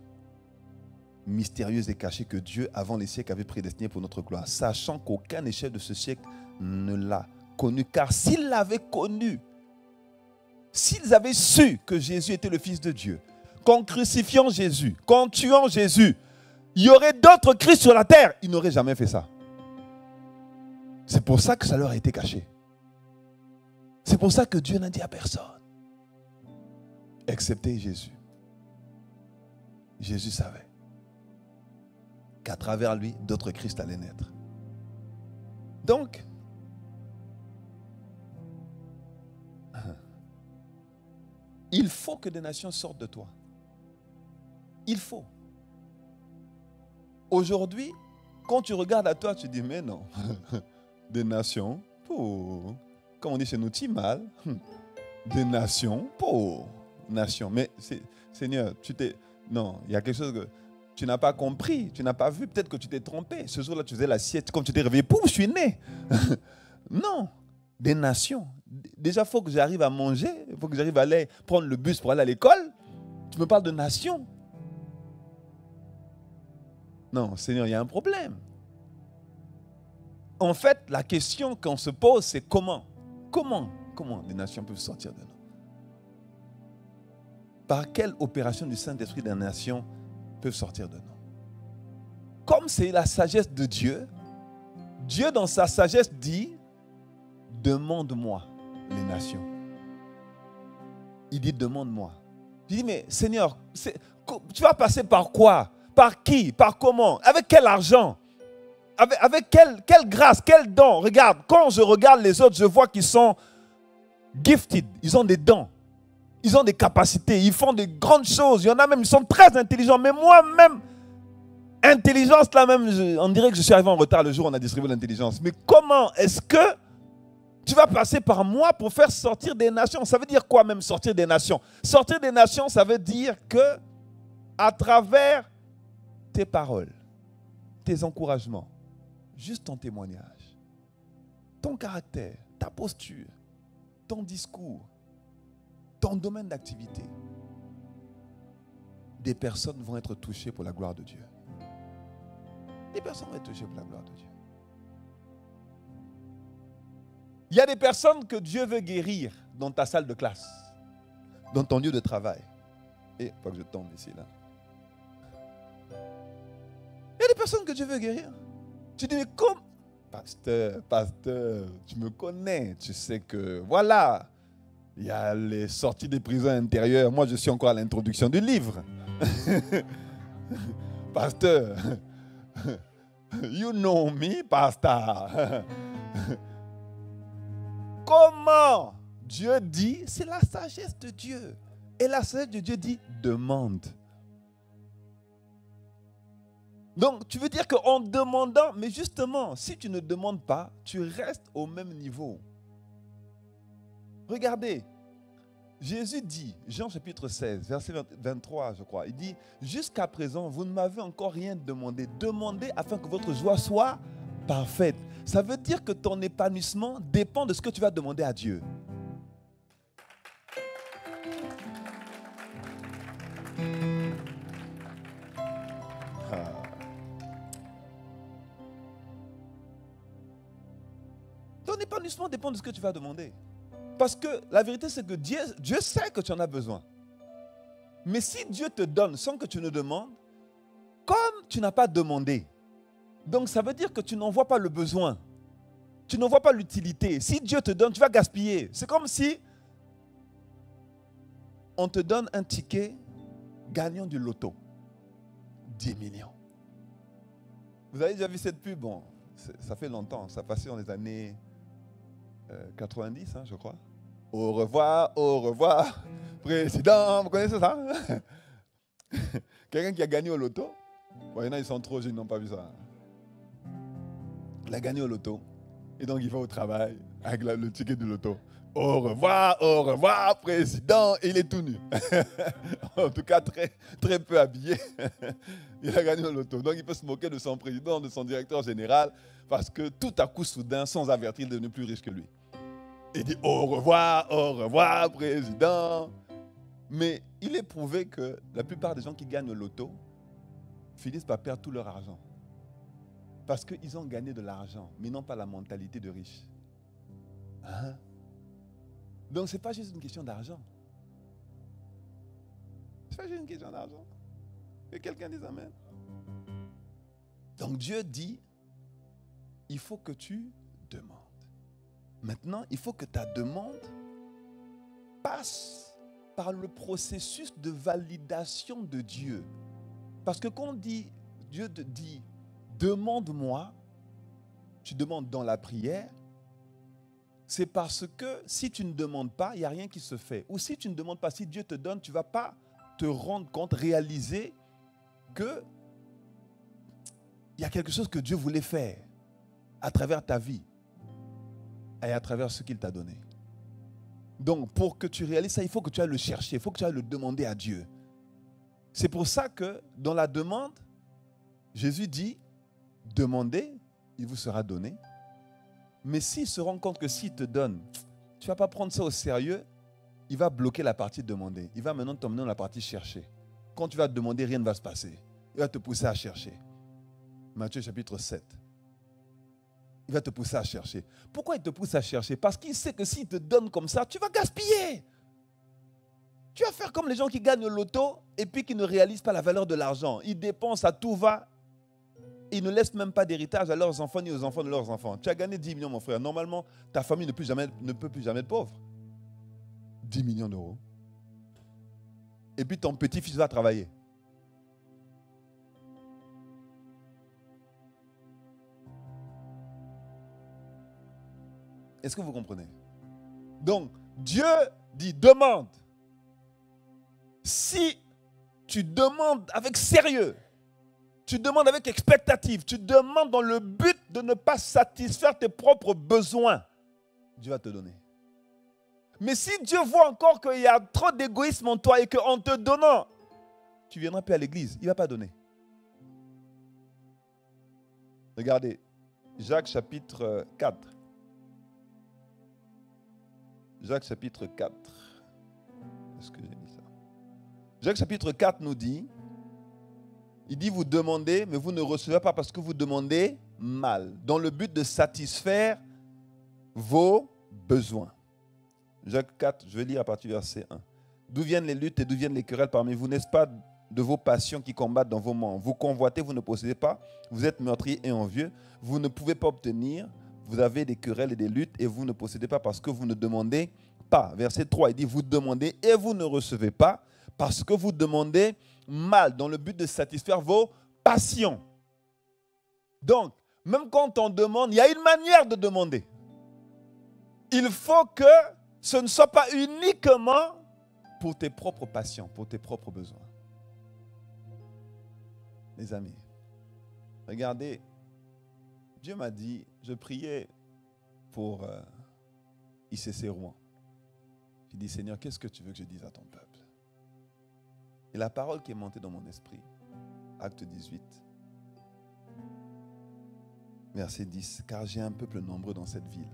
mystérieuse et cachée, que Dieu, avant les siècles, avait prédestinée pour notre gloire, sachant qu'aucun échec de ce siècle ne l'a connu, car s'ils l'avaient connu, s'ils avaient su que Jésus était le Fils de Dieu, qu'en crucifiant Jésus, qu'en tuant Jésus, il y aurait d'autres Christ sur la terre, ils n'auraient jamais fait ça. C'est pour ça que ça leur a été caché. C'est pour ça que Dieu n'a dit à personne, excepté Jésus. Jésus savait qu'à travers lui, d'autres Christ allaient naître. Donc, il faut que des nations sortent de toi. Il faut. Aujourd'hui, quand tu regardes à toi, tu dis, mais non, des nations, pour. Quand on dit chez nous, tu mal, des nations, pour. Nations. Mais Seigneur, tu t'es. Non, il y a quelque chose que tu n'as pas compris, tu n'as pas vu, peut-être que tu t'es trompé. Ce jour-là, tu faisais l'assiette, comme tu t'es réveillé, pouf, je suis né. Non, des nations. Déjà, il faut que j'arrive à manger, il faut que j'arrive à aller prendre le bus pour aller à l'école. Tu me parles de nation. Non, Seigneur, il y a un problème. En fait, la question qu'on se pose, c'est comment, comment, comment les nations peuvent sortir de nous? Par quelle opération du Saint-Esprit des nations peuvent sortir de nous? Comme c'est la sagesse de Dieu, Dieu dans sa sagesse dit, demande-moi les nations. Il dit, demande-moi. Il dit, mais Seigneur, tu vas passer par quoi? Par qui? Par comment? Avec quel argent? Avec, avec quelle, quelle grâce? Quel don? Regarde, quand je regarde les autres, je vois qu'ils sont gifted. Ils ont des dons. Ils ont des capacités. Ils font de grandes choses. Il y en a même, ils sont très intelligents. Mais moi-même, intelligence, là même, je, on dirait que je suis arrivé en retard le jour où on a distribué l'intelligence. Mais comment est-ce que tu vas passer par moi pour faire sortir des nations? Ça veut dire quoi même sortir des nations? Sortir des nations, ça veut dire que à travers tes paroles, tes encouragements, juste ton témoignage, ton caractère, ta posture, ton discours, ton domaine d'activité, des personnes vont être touchées pour la gloire de Dieu. Des personnes vont être touchées pour la gloire de Dieu. Il y a des personnes que Dieu veut guérir dans ta salle de classe, dans ton lieu de travail. Et pas que je tombe ici, là. Il y a des personnes que Dieu veut guérir. Tu dis, mais comme, pasteur, pasteur, tu me connais, tu sais que, voilà, il y a les sorties des prisons intérieures. Moi, je suis encore à l'introduction du livre. Pasteur, you know me, pasteur. Comment Dieu dit, c'est la sagesse de Dieu. Et la sagesse de Dieu dit, demande. Donc, tu veux dire qu'en demandant, mais justement, si tu ne demandes pas, tu restes au même niveau. Regardez, Jésus dit, Jean chapitre seize, verset vingt-trois, je crois, il dit, « Jusqu'à présent, vous ne m'avez encore rien demandé. Demandez afin que votre joie soit parfaite. » Ça veut dire que ton épanouissement dépend de ce que tu vas demander à Dieu. L'épanouissement dépend de ce que tu vas demander. Parce que la vérité, c'est que Dieu, Dieu sait que tu en as besoin. Mais si Dieu te donne sans que tu ne demandes, comme tu n'as pas demandé, donc ça veut dire que tu n'en vois pas le besoin. Tu n'en vois pas l'utilité. Si Dieu te donne, tu vas gaspiller. C'est comme si on te donne un ticket gagnant du loto. dix millions. Vous avez déjà vu cette pub? Bon, ça fait longtemps. Ça passait dans les années... quatre-vingt-dix, hein, je crois. Au revoir, au revoir, président. Vous connaissez ça? Quelqu'un qui a gagné au loto. Bon, il y en a, ils sont trop jeunes, ils n'ont pas vu ça. Il a gagné au loto. Et donc, il va au travail avec la, le ticket du loto. Au revoir, au revoir, président. Et il est tout nu. En tout cas, très, très peu habillé. Il a gagné au loto. Donc, il peut se moquer de son président, de son directeur général, parce que tout à coup, soudain, sans avertir, il est devenu plus riche que lui. Il dit, au revoir, au revoir, président. Mais il est prouvé que la plupart des gens qui gagnent au loto finissent par perdre tout leur argent. Parce qu'ils ont gagné de l'argent, mais non pas la mentalité de riche. Hein? Donc, ce n'est pas juste une question d'argent. Ce n'est pas juste une question d'argent. Que quelqu'un dise amen. Donc, Dieu dit, il faut que tu demandes. Maintenant, il faut que ta demande passe par le processus de validation de Dieu. Parce que quand on dit, Dieu te dit, demande-moi, tu demandes dans la prière, c'est parce que si tu ne demandes pas, il n'y a rien qui se fait. Ou si tu ne demandes pas, si Dieu te donne, tu ne vas pas te rendre compte, réaliser qu'il y a quelque chose que Dieu voulait faire à travers ta vie et à travers ce qu'il t'a donné. Donc, pour que tu réalises ça, il faut que tu ailles le chercher, il faut que tu ailles le demander à Dieu. C'est pour ça que, dans la demande, Jésus dit, « Demandez, il vous sera donné. » Mais s'il se rend compte que s'il te donne, tu ne vas pas prendre ça au sérieux, il va bloquer la partie « demander ». Il va maintenant t'emmener dans la partie « chercher ». Quand tu vas te demander, rien ne va se passer. Il va te pousser à chercher. Matthieu chapitre sept. Il va te pousser à chercher. Pourquoi il te pousse à chercher? Parce qu'il sait que s'il te donne comme ça, tu vas gaspiller. Tu vas faire comme les gens qui gagnent au loto et puis qui ne réalisent pas la valeur de l'argent. Ils dépensent à tout va. Ils ne laissent même pas d'héritage à leurs enfants ni aux enfants de leurs enfants. Tu as gagné dix millions, mon frère. Normalement, ta famille ne peut plus jamais, ne peut plus jamais être pauvre. dix millions d'euros. Et puis ton petit-fils va travailler. Est-ce que vous comprenez? Donc, Dieu dit, demande. Si tu demandes avec sérieux, tu demandes avec expectative, tu demandes dans le but de ne pas satisfaire tes propres besoins, Dieu va te donner. Mais si Dieu voit encore qu'il y a trop d'égoïsme en toi et qu'en te donnant, tu ne viendras plus à l'église, il ne va pas donner. Regardez, Jacques chapitre quatre. Jacques chapitre quatre. Est-ce que j'ai dit ça? Jacques chapitre quatre nous dit, il dit vous demandez, mais vous ne recevez pas parce que vous demandez mal, dans le but de satisfaire vos besoins. Jacques quatre, je vais lire à partir du verset un. D'où viennent les luttes et d'où viennent les querelles parmi vous, n'est-ce pas de vos passions qui combattent dans vos membres? Vous convoitez, vous ne possédez pas, vous êtes meurtrier et envieux, vous ne pouvez pas obtenir, vous avez des querelles et des luttes et vous ne possédez pas parce que vous ne demandez pas. Verset trois, il dit vous demandez et vous ne recevez pas parce que vous demandez mal, dans le but de satisfaire vos passions. Donc, même quand on demande, il y a une manière de demander. Il faut que ce ne soit pas uniquement pour tes propres passions, pour tes propres besoins. Les amis, regardez, Dieu m'a dit, je priais pour euh, I C C Rouen. J'ai dit, Seigneur, qu'est-ce que tu veux que je dise à ton peuple? Et la parole qui est montée dans mon esprit, acte dix-huit, verset dix, car j'ai un peuple nombreux dans cette ville.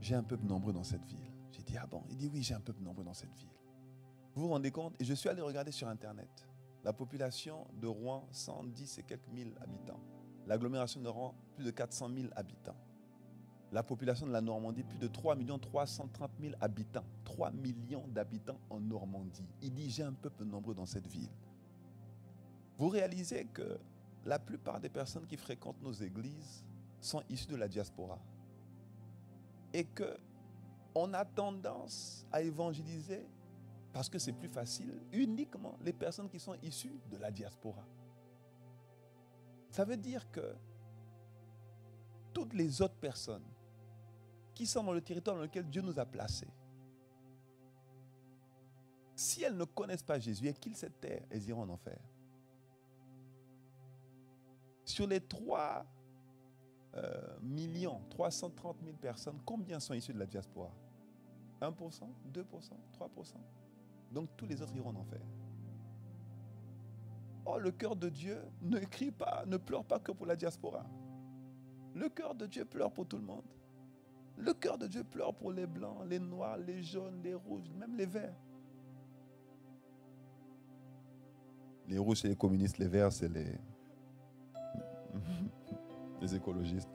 J'ai un peuple nombreux dans cette ville. J'ai dit, ah bon? Il dit, oui, j'ai un peuple nombreux dans cette ville. Vous vous rendez compte? Et je suis allé regarder sur Internet. La population de Rouen, cent dix et quelques mille habitants. L'agglomération de Rouen, plus de quatre cent mille habitants. La population de la Normandie, plus de trois millions trois cent trente mille habitants. trois millions d'habitants en Normandie. Il dit, j'ai un peuple nombreux dans cette ville. Vous réalisez que la plupart des personnes qui fréquentent nos églises sont issues de la diaspora. Et qu'on a tendance à évangéliser, parce que c'est plus facile, uniquement les personnes qui sont issues de la diaspora. Ça veut dire que toutes les autres personnes qui sont dans le territoire dans lequel Dieu nous a placés, si elles ne connaissent pas Jésus et qu'ils se tairent, elles iront en enfer. Sur les trois Euh, millions, trois cent trente mille personnes, combien sont issues de la diaspora? un pour cent, deux pour cent, trois pour cent. Donc tous les autres iront en enfer. Oh, le cœur de Dieu ne crie pas, ne pleure pas que pour la diaspora. Le cœur de Dieu pleure pour tout le monde. Le cœur de Dieu pleure pour les blancs, les noirs, les jaunes, les rouges, même les verts. Les rouges, c'est les communistes, les verts, c'est les... les écologistes.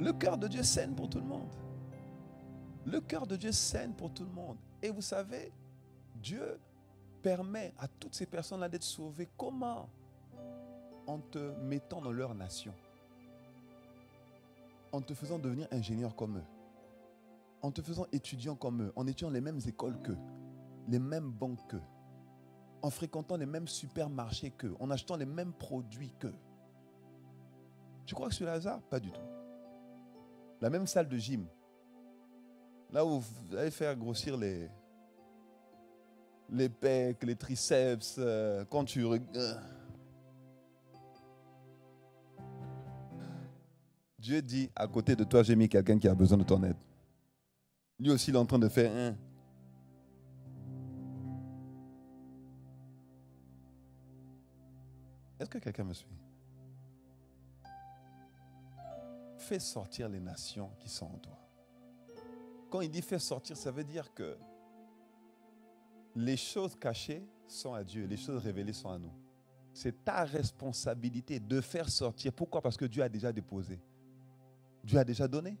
Le cœur de Dieu saigne pour tout le monde. Le cœur de Dieu saigne pour tout le monde. Et vous savez, Dieu permet à toutes ces personnes-là d'être sauvées. Comment? En te mettant dans leur nation. En te faisant devenir ingénieur comme eux. En te faisant étudiant comme eux. En étudiant les mêmes écoles qu'eux. Les mêmes banques qu'eux. En fréquentant les mêmes supermarchés qu'eux, en achetant les mêmes produits qu'eux. Tu crois que c'est le hasard? Pas du tout. La même salle de gym, là où vous allez faire grossir les, les pecs, les triceps, euh, quand tu regardes. Dieu dit, à côté de toi, j'ai mis quelqu'un qui a besoin de ton aide. Lui aussi, il est en train de faire un. Hein, est-ce que quelqu'un me suit? Fais sortir les nations qui sont en toi. Quand il dit fais sortir, ça veut dire que les choses cachées sont à Dieu, les choses révélées sont à nous. C'est ta responsabilité de faire sortir. Pourquoi? Parce que Dieu a déjà déposé. Dieu a déjà donné.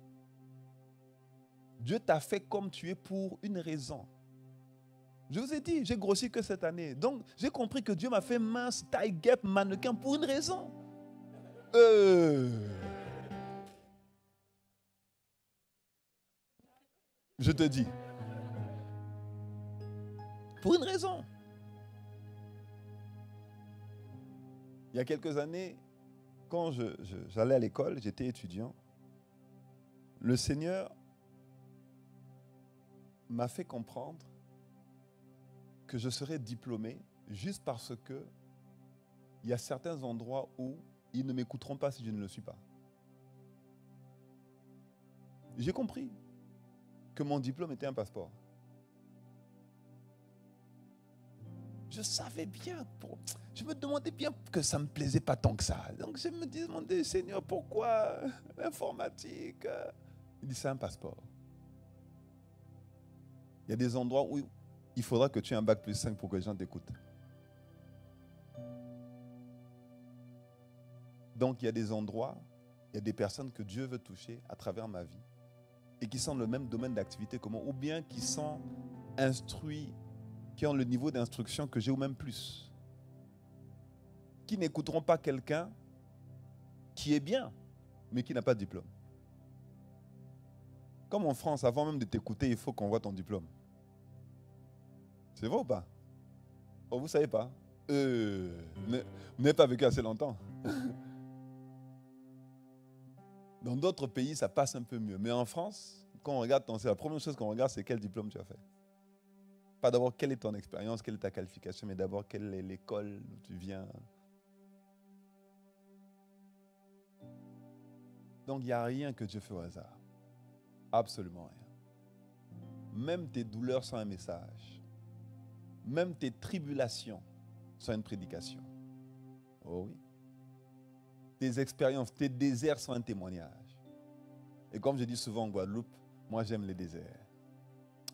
Dieu t'a fait comme tu es pour une raison. Je vous ai dit, j'ai grossi que cette année. Donc, j'ai compris que Dieu m'a fait mince, taille, guêpe, mannequin pour une raison. Euh... Je te dis. Pour une raison. Il y a quelques années, quand je, je, j'allais à l'école, j'étais étudiant, le Seigneur m'a fait comprendre que je serais diplômé juste parce que il y a certains endroits où ils ne m'écouteront pas si je ne le suis pas. J'ai compris que mon diplôme était un passeport. je savais bien, pour... je me demandais bien que ça ne me plaisait pas tant que ça. Donc je me demandais, Seigneur, pourquoi l'informatique? Il dit, c'est un passeport. Il y a des endroits où il faudra que tu aies un bac plus cinq pour que les gens t'écoutent. Donc il y a des endroits, il y a des personnes que Dieu veut toucher à travers ma vie et qui sont dans le même domaine d'activité que moi, ou bien qui sont instruits, qui ont le niveau d'instruction que j'ai ou même plus, qui n'écouteront pas quelqu'un qui est bien, mais qui n'a pas de diplôme. Comme en France, avant même de t'écouter, il faut qu'on voit ton diplôme. C'est vrai ou pas? Oh, vous ne savez pas. Euh, vous n'avez pas vécu assez longtemps. Dans d'autres pays, ça passe un peu mieux. Mais en France, quand on regarde ton, c'est la première chose qu'on regarde, c'est quel diplôme tu as fait. Pas d'abord quelle est ton expérience, quelle est ta qualification, mais d'abord quelle est l'école où tu viens. Donc il n'y a rien que Dieu fait au hasard. Absolument rien. Même tes douleurs sont un message. Même tes tribulations sont une prédication. Oh oui. Tes expériences, tes déserts sont un témoignage. Et comme je dis souvent en Guadeloupe, moi j'aime les déserts.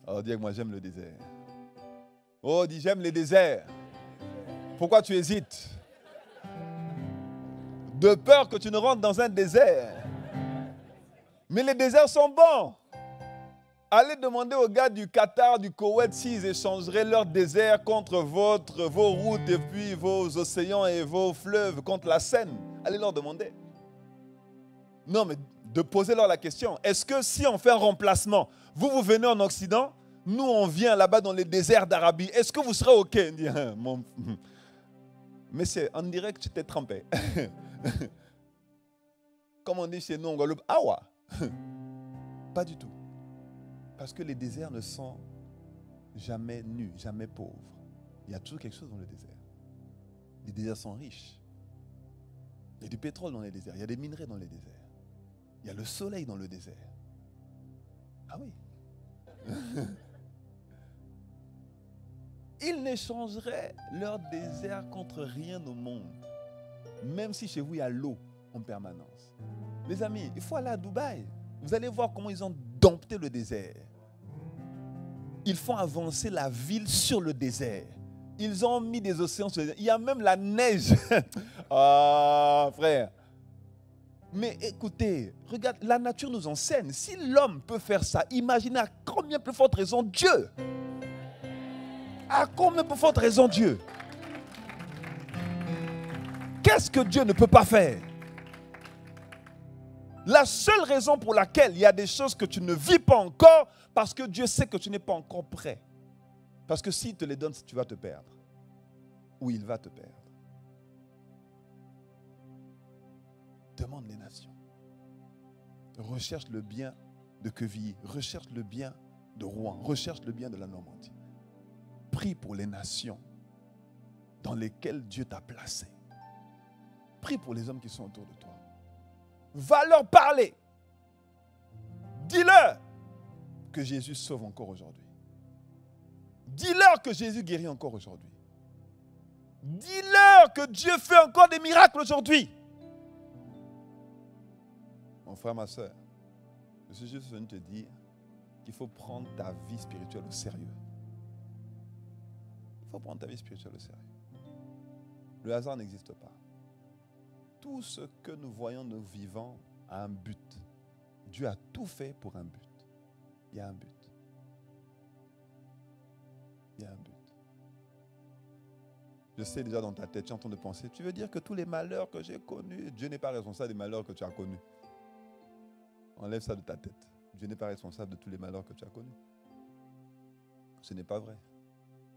Alors dis avec moi, j'aime le désert. Oh, dis, j'aime les déserts. Pourquoi tu hésites? De peur que tu ne rentres dans un désert. Mais les déserts sont bons. Allez demander aux gars du Qatar, du Koweït, s'ils échangeraient leur désert contre votre, vos routes et puis vos océans et vos fleuves, contre la Seine. Allez leur demander. Non, mais de poser leur la question. Est-ce que si on fait un remplacement, vous, vous venez en Occident, nous, on vient là-bas dans les déserts d'Arabie. Est-ce que vous serez OK? Mon... Monsieur, en direct, tu t'es trempé. Comme on dit chez nous en Guadeloupe, « Awa ». Pas du tout. Parce que les déserts ne sont jamais nus, jamais pauvres. Il y a toujours quelque chose dans le désert. Les déserts sont riches. Il y a du pétrole dans les déserts. Il y a des minerais dans les déserts. Il y a le soleil dans le désert. Ah oui. Ils n'échangeraient leur désert contre rien au monde. Même si chez vous, il y a l'eau en permanence. Les amis, il faut aller à Dubaï. Vous allez voir comment ils ont dompté le désert. Ils font avancer la ville sur le désert. Ils ont mis des océans sur le désert. Il y a même la neige. Ah, frère. Mais écoutez, regarde, la nature nous enseigne. Si l'homme peut faire ça, imaginez à combien plus forte raison Dieu. À combien plus forte raison Dieu. Qu'est-ce que Dieu ne peut pas faire? La seule raison pour laquelle il y a des choses que tu ne vis pas encore, parce que Dieu sait que tu n'es pas encore prêt. Parce que s'il te les donne, tu vas te perdre. Ou il va te perdre. Demande les nations. Recherche le bien de Quevilly. Recherche le bien de Rouen. Recherche le bien de la Normandie. Prie pour les nations dans lesquelles Dieu t'a placé. Prie pour les hommes qui sont autour de toi. Va leur parler. Dis-leur que Jésus sauve encore aujourd'hui. Dis-leur que Jésus guérit encore aujourd'hui. Dis-leur que Dieu fait encore des miracles aujourd'hui. Mon frère, ma soeur, je suis juste venu te dire qu'il faut prendre ta vie spirituelle au sérieux. Il faut prendre ta vie spirituelle au sérieux. Le hasard n'existe pas. Tout ce que nous voyons, nous vivons, a un but. Dieu a tout fait pour un but. Il y a un but. Il y a un but. Je sais déjà dans ta tête, tu es en train de penser, tu veux dire que tous les malheurs que j'ai connus, Dieu n'est pas responsable des malheurs que tu as connus. Enlève ça de ta tête. Dieu n'est pas responsable de tous les malheurs que tu as connus. Ce n'est pas vrai.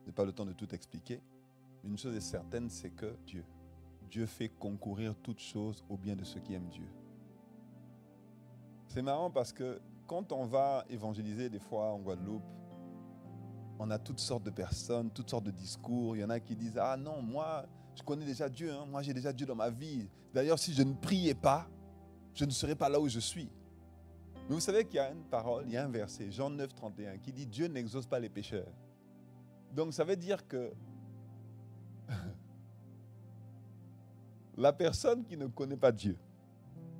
Je n'ai pas le temps de tout expliquer. Une chose est certaine, c'est que Dieu, Dieu fait concourir toutes choses au bien de ceux qui aiment Dieu. C'est marrant parce que quand on va évangéliser des fois en Guadeloupe, on a toutes sortes de personnes, toutes sortes de discours. Il y en a qui disent « Ah non, moi, je connais déjà Dieu. Hein. Moi, j'ai déjà Dieu dans ma vie. D'ailleurs, si je ne priais pas, je ne serais pas là où je suis. » Mais vous savez qu'il y a une parole, il y a un verset, Jean neuf, trente et un, qui dit « Dieu n'exauce pas les pécheurs ». Donc ça veut dire que La personne qui ne connaît pas Dieu.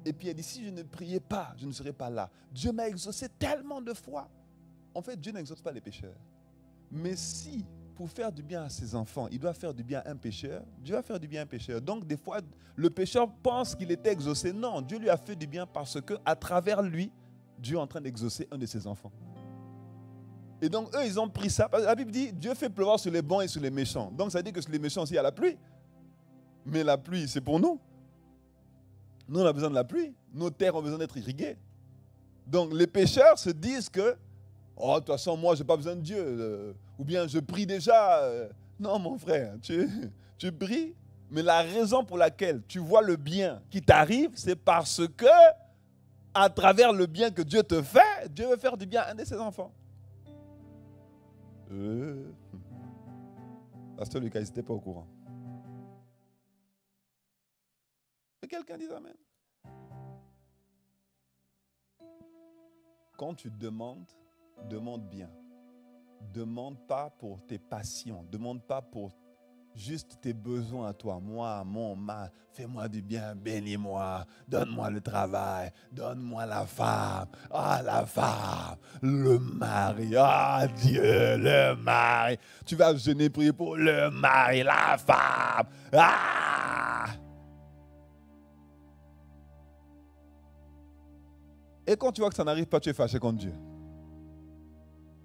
Et puis elle dit, si je ne priais pas, je ne serais pas là. Dieu m'a exaucé tellement de fois. En fait, Dieu n'exauce pas les pécheurs. Mais si, pour faire du bien à ses enfants, il doit faire du bien à un pécheur, Dieu va faire du bien à un pécheur. Donc, des fois, le pécheur pense qu'il était exaucé. Non, Dieu lui a fait du bien parce qu'à travers lui, Dieu est en train d'exaucer un de ses enfants. Et donc, eux, ils ont pris ça. La Bible dit, Dieu fait pleuvoir sur les bons et sur les méchants. Donc, ça dit que sur les méchants aussi, il y a la pluie. Mais la pluie, c'est pour nous. Nous, on a besoin de la pluie. Nos terres ont besoin d'être irriguées. Donc, les pécheurs se disent que, oh, de toute façon, moi, je n'ai pas besoin de Dieu. Euh, ou bien, je prie déjà. Euh, non, mon frère, tu, tu pries. Mais la raison pour laquelle tu vois le bien qui t'arrive, c'est parce que, à travers le bien que Dieu te fait, Dieu veut faire du bien à un de ses enfants. Euh, Pasteur Lucas, il n'était pas au courant. Que quelqu'un dise amen. Quand tu demandes, demande bien. Demande pas pour tes passions. Demande pas pour juste tes besoins à toi. Moi, mon mal, fais-moi du bien, bénis-moi. Donne-moi le travail. Donne-moi la femme. Ah, la femme. Le mari. Ah, Dieu, le mari. Tu vas jeûner, prier pour le mari, la femme. Ah! Et quand tu vois que ça n'arrive pas, tu es fâché contre Dieu.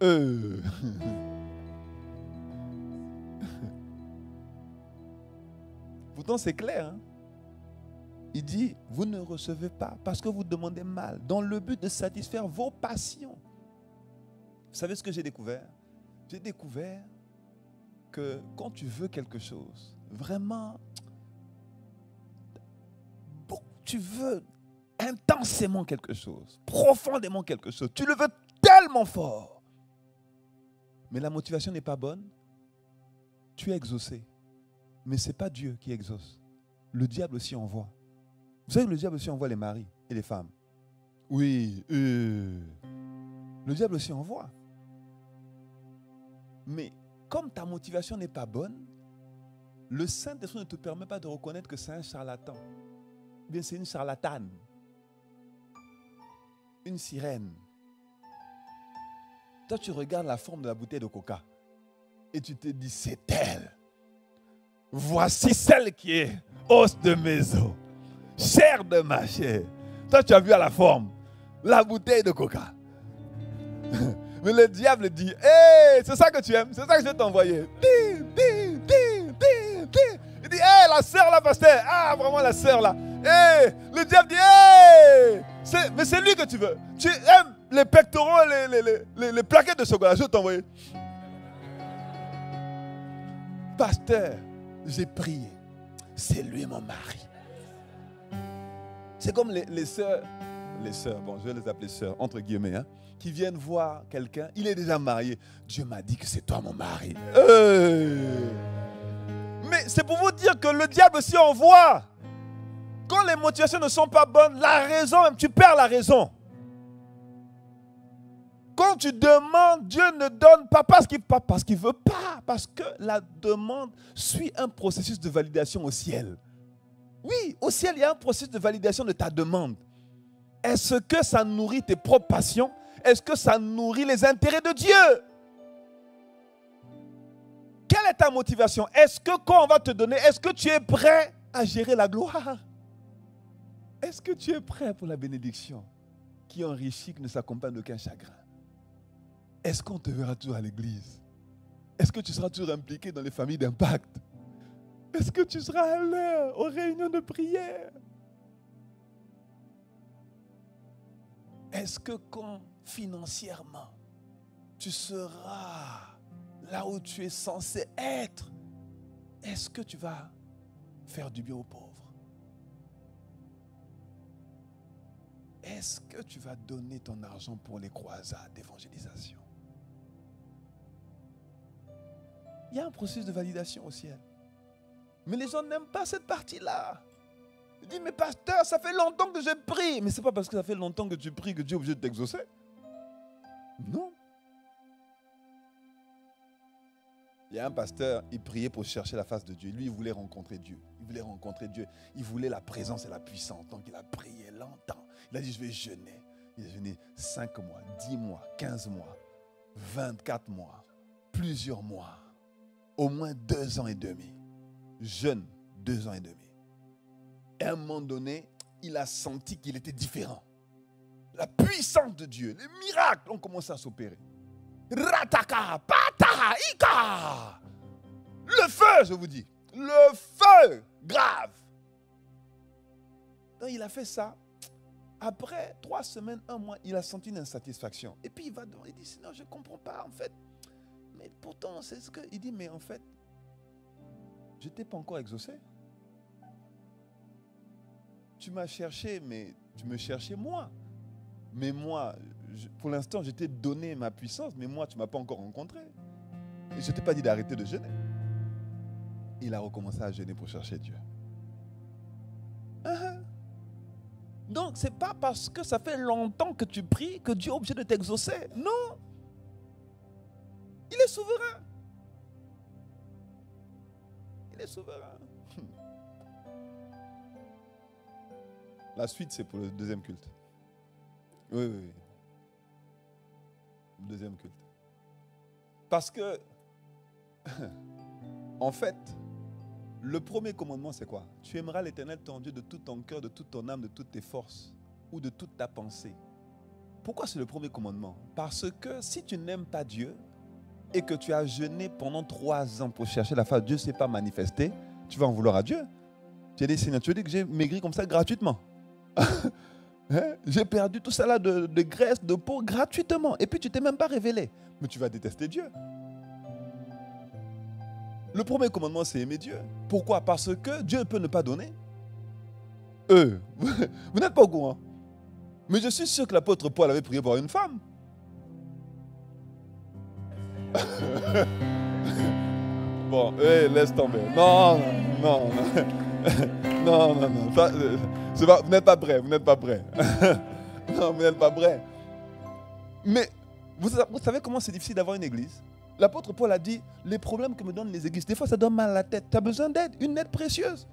Euh. Pourtant, c'est clair. Hein? Il dit, vous ne recevez pas parce que vous demandez mal, dans le but de satisfaire vos passions. Vous savez ce que j'ai découvert? J'ai découvert que quand tu veux quelque chose, vraiment, tu veux intensément quelque chose, profondément quelque chose. Tu le veux tellement fort. Mais la motivation n'est pas bonne. Tu es exaucé. Mais ce n'est pas Dieu qui exauce. Le diable aussi envoie. Vous savez que le diable aussi envoie les maris et les femmes. Oui, euh, le diable aussi envoie. Mais comme ta motivation n'est pas bonne, le Saint-Esprit ne te permet pas de reconnaître que c'est un charlatan. Ou bien c'est une charlatane. Une sirène. Toi, tu regardes la forme de la bouteille de coca et tu te dis, c'est elle. Voici celle qui est os de mes os, chair de ma chair. Toi, tu as vu à la forme la bouteille de coca. Mais le diable dit, hé, hey, c'est ça que tu aimes, c'est ça que je vais t'envoyer. Il dit, hé, hey, la sœur là, pasteur. Ah, vraiment la sœur là. Hey, le diable dit, hey, mais c'est lui que tu veux. Tu aimes les pectoraux, les, les, les, les, les plaquettes de chocolat. Je vais t'envoyer. Pasteur, j'ai prié. C'est lui mon mari. C'est comme les, les sœurs, les sœurs, bon, je vais les appeler sœurs, entre guillemets, hein, qui viennent voir quelqu'un, il est déjà marié. Dieu m'a dit que c'est toi mon mari. Hey. Mais c'est pour vous dire que le diable aussi envoie. Quand les motivations ne sont pas bonnes, la raison, même tu perds la raison. Quand tu demandes, Dieu ne donne pas parce qu'il ne veut pas, parce que la demande suit un processus de validation au ciel. Oui, au ciel, il y a un processus de validation de ta demande. Est-ce que ça nourrit tes propres passions? Est-ce que ça nourrit les intérêts de Dieu? Quelle est ta motivation? Est-ce que quand on va te donner, est-ce que tu es prêt à gérer la gloire? Est-ce que tu es prêt pour la bénédiction qui enrichit, qui ne s'accompagne d'aucun chagrin? Est-ce qu'on te verra toujours à l'église? Est-ce que tu seras toujours impliqué dans les familles d'impact? Est-ce que tu seras à l'heure aux réunions de prière? Est-ce que quand financièrement, tu seras là où tu es censé être? Est-ce que tu vas faire du bien aux pauvres? Est-ce que tu vas donner ton argent pour les croisades d'évangélisation? Il y a un processus de validation au ciel. Mais les gens n'aiment pas cette partie-là. Ils disent, mais pasteur, ça fait longtemps que je prie. Mais ce n'est pas parce que ça fait longtemps que tu pries que Dieu est obligé de t'exaucer. Non. Il y a un pasteur, il priait pour chercher la face de Dieu. Lui, il voulait rencontrer Dieu. Il voulait rencontrer Dieu. Il voulait la présence et la puissance. Donc, il a prié longtemps. Il a dit, je vais jeûner. Il a jeûné cinq mois, dix mois, quinze mois, vingt-quatre mois, plusieurs mois, au moins deux ans et demi. Jeûne, deux ans et demi. Et à un moment donné, il a senti qu'il était différent. La puissance de Dieu, les miracles ont commencé à s'opérer. Rataka, patara, ika. Le feu, je vous dis. Le feu grave. Donc, il a fait ça. Après trois semaines, un mois, il a senti une insatisfaction. Et puis il va devant, il dit, sinon je ne comprends pas en fait. Mais pourtant, c'est ce que... Il dit, mais en fait, je n'étais pas encore exaucé. Tu m'as cherché, mais tu me cherchais moi. Mais moi, je, pour l'instant, je t'ai donné ma puissance, mais moi, tu ne m'as pas encore rencontré. Et je ne t'ai pas dit d'arrêter de jeûner. Il a recommencé à jeûner pour chercher Dieu. Uh-huh. Donc, ce n'est pas parce que ça fait longtemps que tu pries que Dieu est obligé de t'exaucer. Non. Il est souverain. Il est souverain. La suite, c'est pour le deuxième culte. Oui, oui, oui. Deuxième culte. Parce que, en fait, le premier commandement, c'est quoi? Tu aimeras l'Éternel, ton Dieu, de tout ton cœur, de toute ton âme, de toutes tes forces ou de toute ta pensée. Pourquoi c'est le premier commandement? Parce que si tu n'aimes pas Dieu et que tu as jeûné pendant trois ans pour chercher la face, Dieu ne s'est pas manifesté, tu vas en vouloir à Dieu. Tu as dit, Seigneur, tu dis que j'ai maigri comme ça gratuitement. Hein? J'ai perdu tout ça là de, de graisse, de peau gratuitement. Et puis tu ne t'es même pas révélé. Mais tu vas détester Dieu. Le premier commandement, c'est aimer Dieu. Pourquoi? Parce que Dieu peut ne pas donner. Eux, vous n'êtes pas au courant. Mais je suis sûr que l'apôtre Paul avait prié pour une femme. Bon, hey, laisse tomber. Non, non, non. Non, non, non. Ça, euh, pas, vous n'êtes pas prêts, vous n'êtes pas prêts. Non, vous n'êtes pas prêts. Mais vous, vous savez comment c'est difficile d'avoir une église? L'apôtre Paul a dit, les problèmes que me donnent les églises, des fois ça donne mal à la tête. Tu as besoin d'aide, une aide précieuse.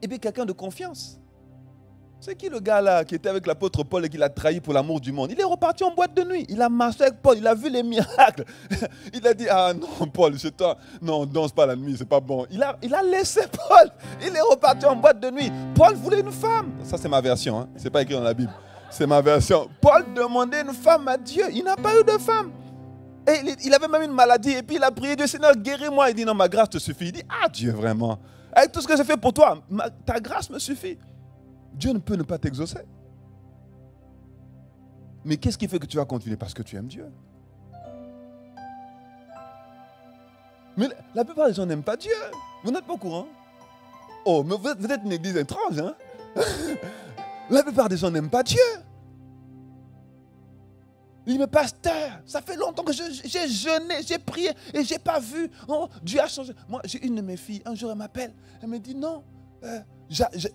Et puis quelqu'un de confiance. C'est qui le gars là qui était avec l'apôtre Paul et qui l'a trahi pour l'amour du monde? Il est reparti en boîte de nuit. Il a marché avec Paul. Il a vu les miracles. Il a dit, ah non Paul, c'est toi. Non, on ne danse pas la nuit, c'est pas bon. Il a, il a laissé Paul. Il est reparti en boîte de nuit. Paul voulait une femme. Ça c'est ma version, hein. Ce n'est pas écrit dans la Bible. C'est ma version. Paul demandait une femme à Dieu. Il n'a pas eu de femme. Et il, il avait même une maladie. Et puis il a prié Dieu, Seigneur, guéris-moi. Il dit, non, ma grâce te suffit. Il dit, ah Dieu, vraiment. Avec tout ce que j'ai fait pour toi, ma, ta grâce me suffit. Dieu ne peut ne pas t'exaucer. Mais qu'est-ce qui fait que tu vas continuer? Parce que tu aimes Dieu. Mais la plupart des gens n'aiment pas Dieu. Vous n'êtes pas au courant. Oh, mais vous êtes, vous êtes une église étrange, hein? La plupart des gens n'aiment pas Dieu. Il me pasteur, ça fait longtemps que j'ai jeûné, j'ai prié et je n'ai pas vu. Oh, Dieu a changé. Moi, j'ai une de mes filles, un jour elle m'appelle, elle me dit non. Euh,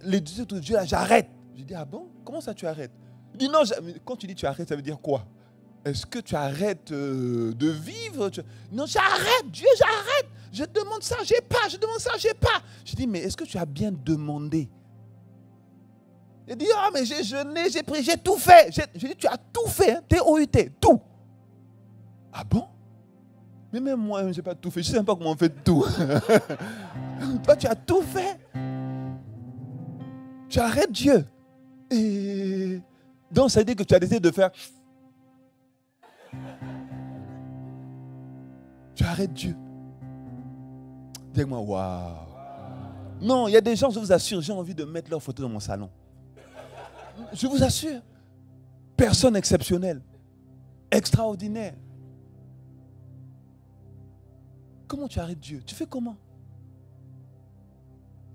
Les disciples de Dieu, j'arrête. Je dis, ah bon? Comment ça tu arrêtes? Il dit, non, quand tu dis tu arrêtes, ça veut dire quoi? Est-ce que tu arrêtes euh, de vivre? tu... Non, j'arrête, Dieu, j'arrête. Je demande ça, j'ai pas, je demande ça, j'ai pas. Je dis, mais est-ce que tu as bien demandé? Il dit, ah, oh, mais j'ai jeûné, j'ai pris, j'ai tout fait. Je dis, tu as tout fait, hein? T O U T, tout. Ah bon? Mais même moi, je n'ai pas tout fait, je ne sais même pas comment on fait tout. Toi, tu as tout fait. Tu arrêtes Dieu. Et donc, ça veut dire que tu as décidé de faire. Tu arrêtes Dieu. Dis-moi, waouh. Non, il y a des gens, je vous assure, j'ai envie de mettre leur photo dans mon salon. Je vous assure. Personne exceptionnelle. Extraordinaire. Comment tu arrêtes Dieu? Tu fais comment?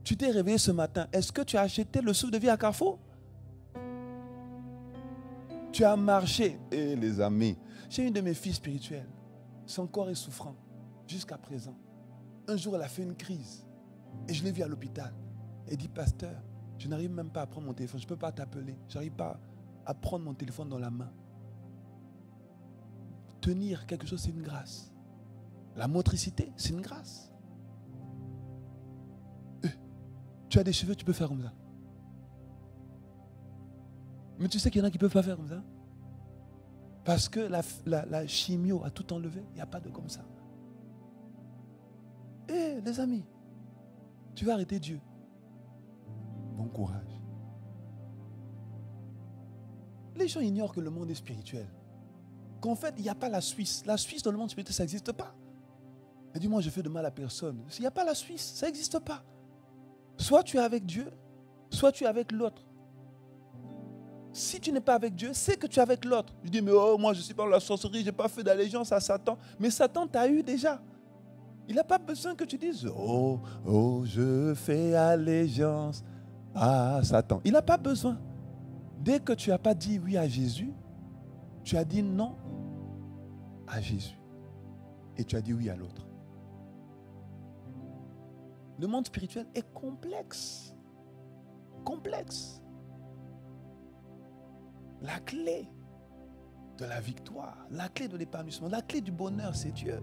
Tu t'es réveillé ce matin. Est-ce que tu as acheté le souffle de vie à Carrefour? Tu as marché. Et les amis, j'ai une de mes filles spirituelles. Son corps est souffrant jusqu'à présent. Un jour, elle a fait une crise. Et je l'ai vue à l'hôpital. Elle dit, pasteur, je n'arrive même pas à prendre mon téléphone. Je ne peux pas t'appeler. Je n'arrive pas à prendre mon téléphone dans la main. Tenir quelque chose, c'est une grâce. La motricité, c'est une grâce. Euh, tu as des cheveux, tu peux faire comme ça. Mais tu sais qu'il y en a qui ne peuvent pas faire comme ça. Parce que la, la, la chimio a tout enlevé. Il n'y a pas de comme ça. Eh, les amis, tu vas arrêter Dieu. Bon courage. Les gens ignorent que le monde est spirituel. Qu'en fait, il n'y a pas la Suisse. La Suisse dans le monde spirituel, ça n'existe pas. Et dis moi, je fais de mal à personne. S'il n'y a pas la Suisse, ça n'existe pas. Soit tu es avec Dieu, soit tu es avec l'autre. Si tu n'es pas avec Dieu, c'est que tu es avec l'autre. Je dis, mais oh, moi, je ne suis pas dans la sorcerie, je n'ai pas fait d'allégeance à Satan. Mais Satan t'a eu déjà. Il n'a pas besoin que tu dises, oh, oh, je fais allégeance à Satan. Il n'a pas besoin. Dès que tu n'as pas dit oui à Jésus, tu as dit non à Jésus. Et tu as dit oui à l'autre. Le monde spirituel est complexe. Complexe. La clé de la victoire, la clé de l'épanouissement, la clé du bonheur, c'est Dieu.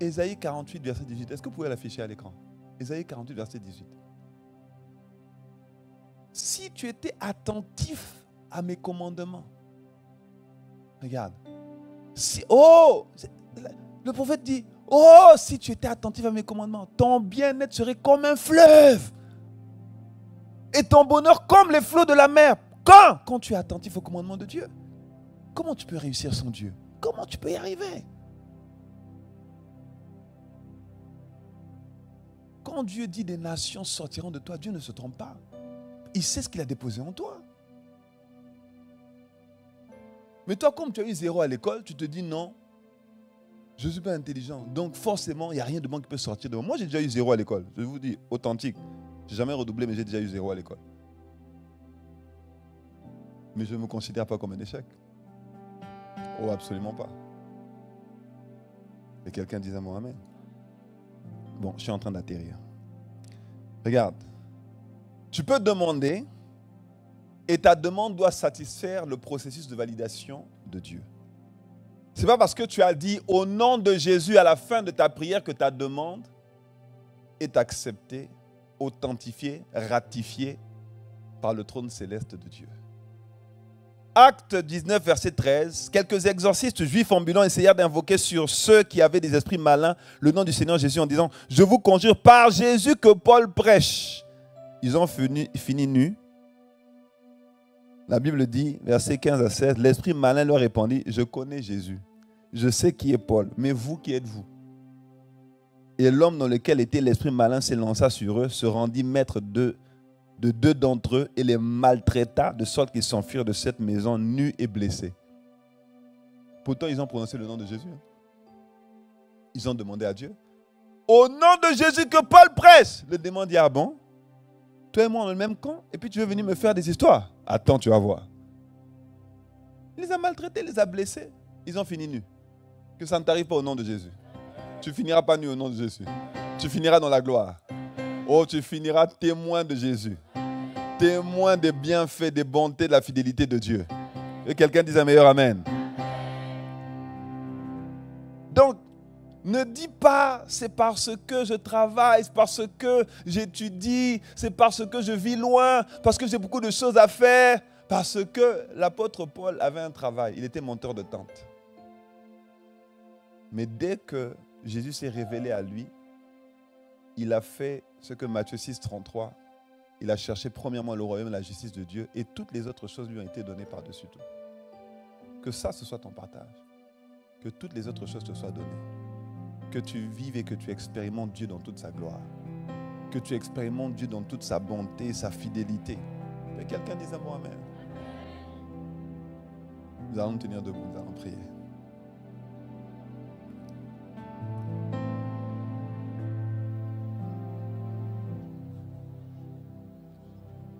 Ésaïe quarante-huit, verset dix-huit. Est-ce que vous pouvez l'afficher à l'écran? Ésaïe quarante-huit, verset dix-huit. Si tu étais attentif à mes commandements, regarde. Si, oh, le prophète dit, oh, si tu étais attentif à mes commandements, ton bien-être serait comme un fleuve et ton bonheur comme les flots de la mer. Quand, quand tu es attentif au commandement de Dieu, comment tu peux réussir sans Dieu? Comment tu peux y arriver? Quand Dieu dit des nations sortiront de toi, Dieu ne se trompe pas. Il sait ce qu'il a déposé en toi. Mais toi, comme tu as eu zéro à l'école, tu te dis non, je ne suis pas intelligent. Donc forcément, il n'y a rien de bon qui peut sortir de moi. Moi, j'ai déjà eu zéro à l'école. Je vous dis, authentique. Je n'ai jamais redoublé, mais j'ai déjà eu zéro à l'école. Mais je ne me considère pas comme un échec. Oh, absolument pas. Et quelqu'un disait à moi, amen. Bon, je suis en train d'atterrir. Regarde. Tu peux demander et ta demande doit satisfaire le processus de validation de Dieu. Ce n'est pas parce que tu as dit au nom de Jésus à la fin de ta prière que ta demande est acceptée, authentifiée, ratifiée par le trône céleste de Dieu. Acte dix-neuf, verset treize. Quelques exorcistes juifs ambulants essayèrent d'invoquer sur ceux qui avaient des esprits malins le nom du Seigneur Jésus en disant « Je vous conjure par Jésus que Paul prêche ». Ils ont fini, fini nus. La Bible dit, versets quinze à seize, « L'esprit malin leur répondit « Je connais Jésus, je sais qui est Paul, mais vous qui êtes-vous » Et l'homme dans lequel était l'esprit malin s'élança sur eux, se rendit maître d'eux, de deux d'entre eux et les maltraita de sorte qu'ils s'enfuirent de cette maison nus et blessés. Pourtant, ils ont prononcé le nom de Jésus. Ils ont demandé à Dieu. Au nom de Jésus que Paul prêche. Le démon dit, ah bon? Toi et moi, on est le même camp et puis tu veux venir me faire des histoires? Attends, tu vas voir. Il les a maltraités, il les a blessés. Ils ont fini nus. Que ça ne t'arrive pas au nom de Jésus. Tu finiras pas nu au nom de Jésus. Tu finiras dans la gloire. Oh, tu finiras témoin de Jésus. Témoin des bienfaits, des bontés, de la fidélité de Dieu. Et quelqu'un dise un meilleur amen. Donc, ne dis pas, c'est parce que je travaille, c'est parce que j'étudie, c'est parce que je vis loin, parce que j'ai beaucoup de choses à faire, parce que l'apôtre Paul avait un travail, il était monteur de tente. Mais dès que Jésus s'est révélé à lui, il a fait ce que Matthieu six, trente-trois, il a cherché premièrement le royaume et la justice de Dieu et toutes les autres choses lui ont été données par-dessus tout. Que ça, ce soit ton partage. Que toutes les autres choses te soient données. Que tu vives et que tu expérimentes Dieu dans toute sa gloire. Que tu expérimentes Dieu dans toute sa bonté, sa fidélité. Que quelqu'un dise à moi, amen. Nous allons tenir debout, nous allons prier.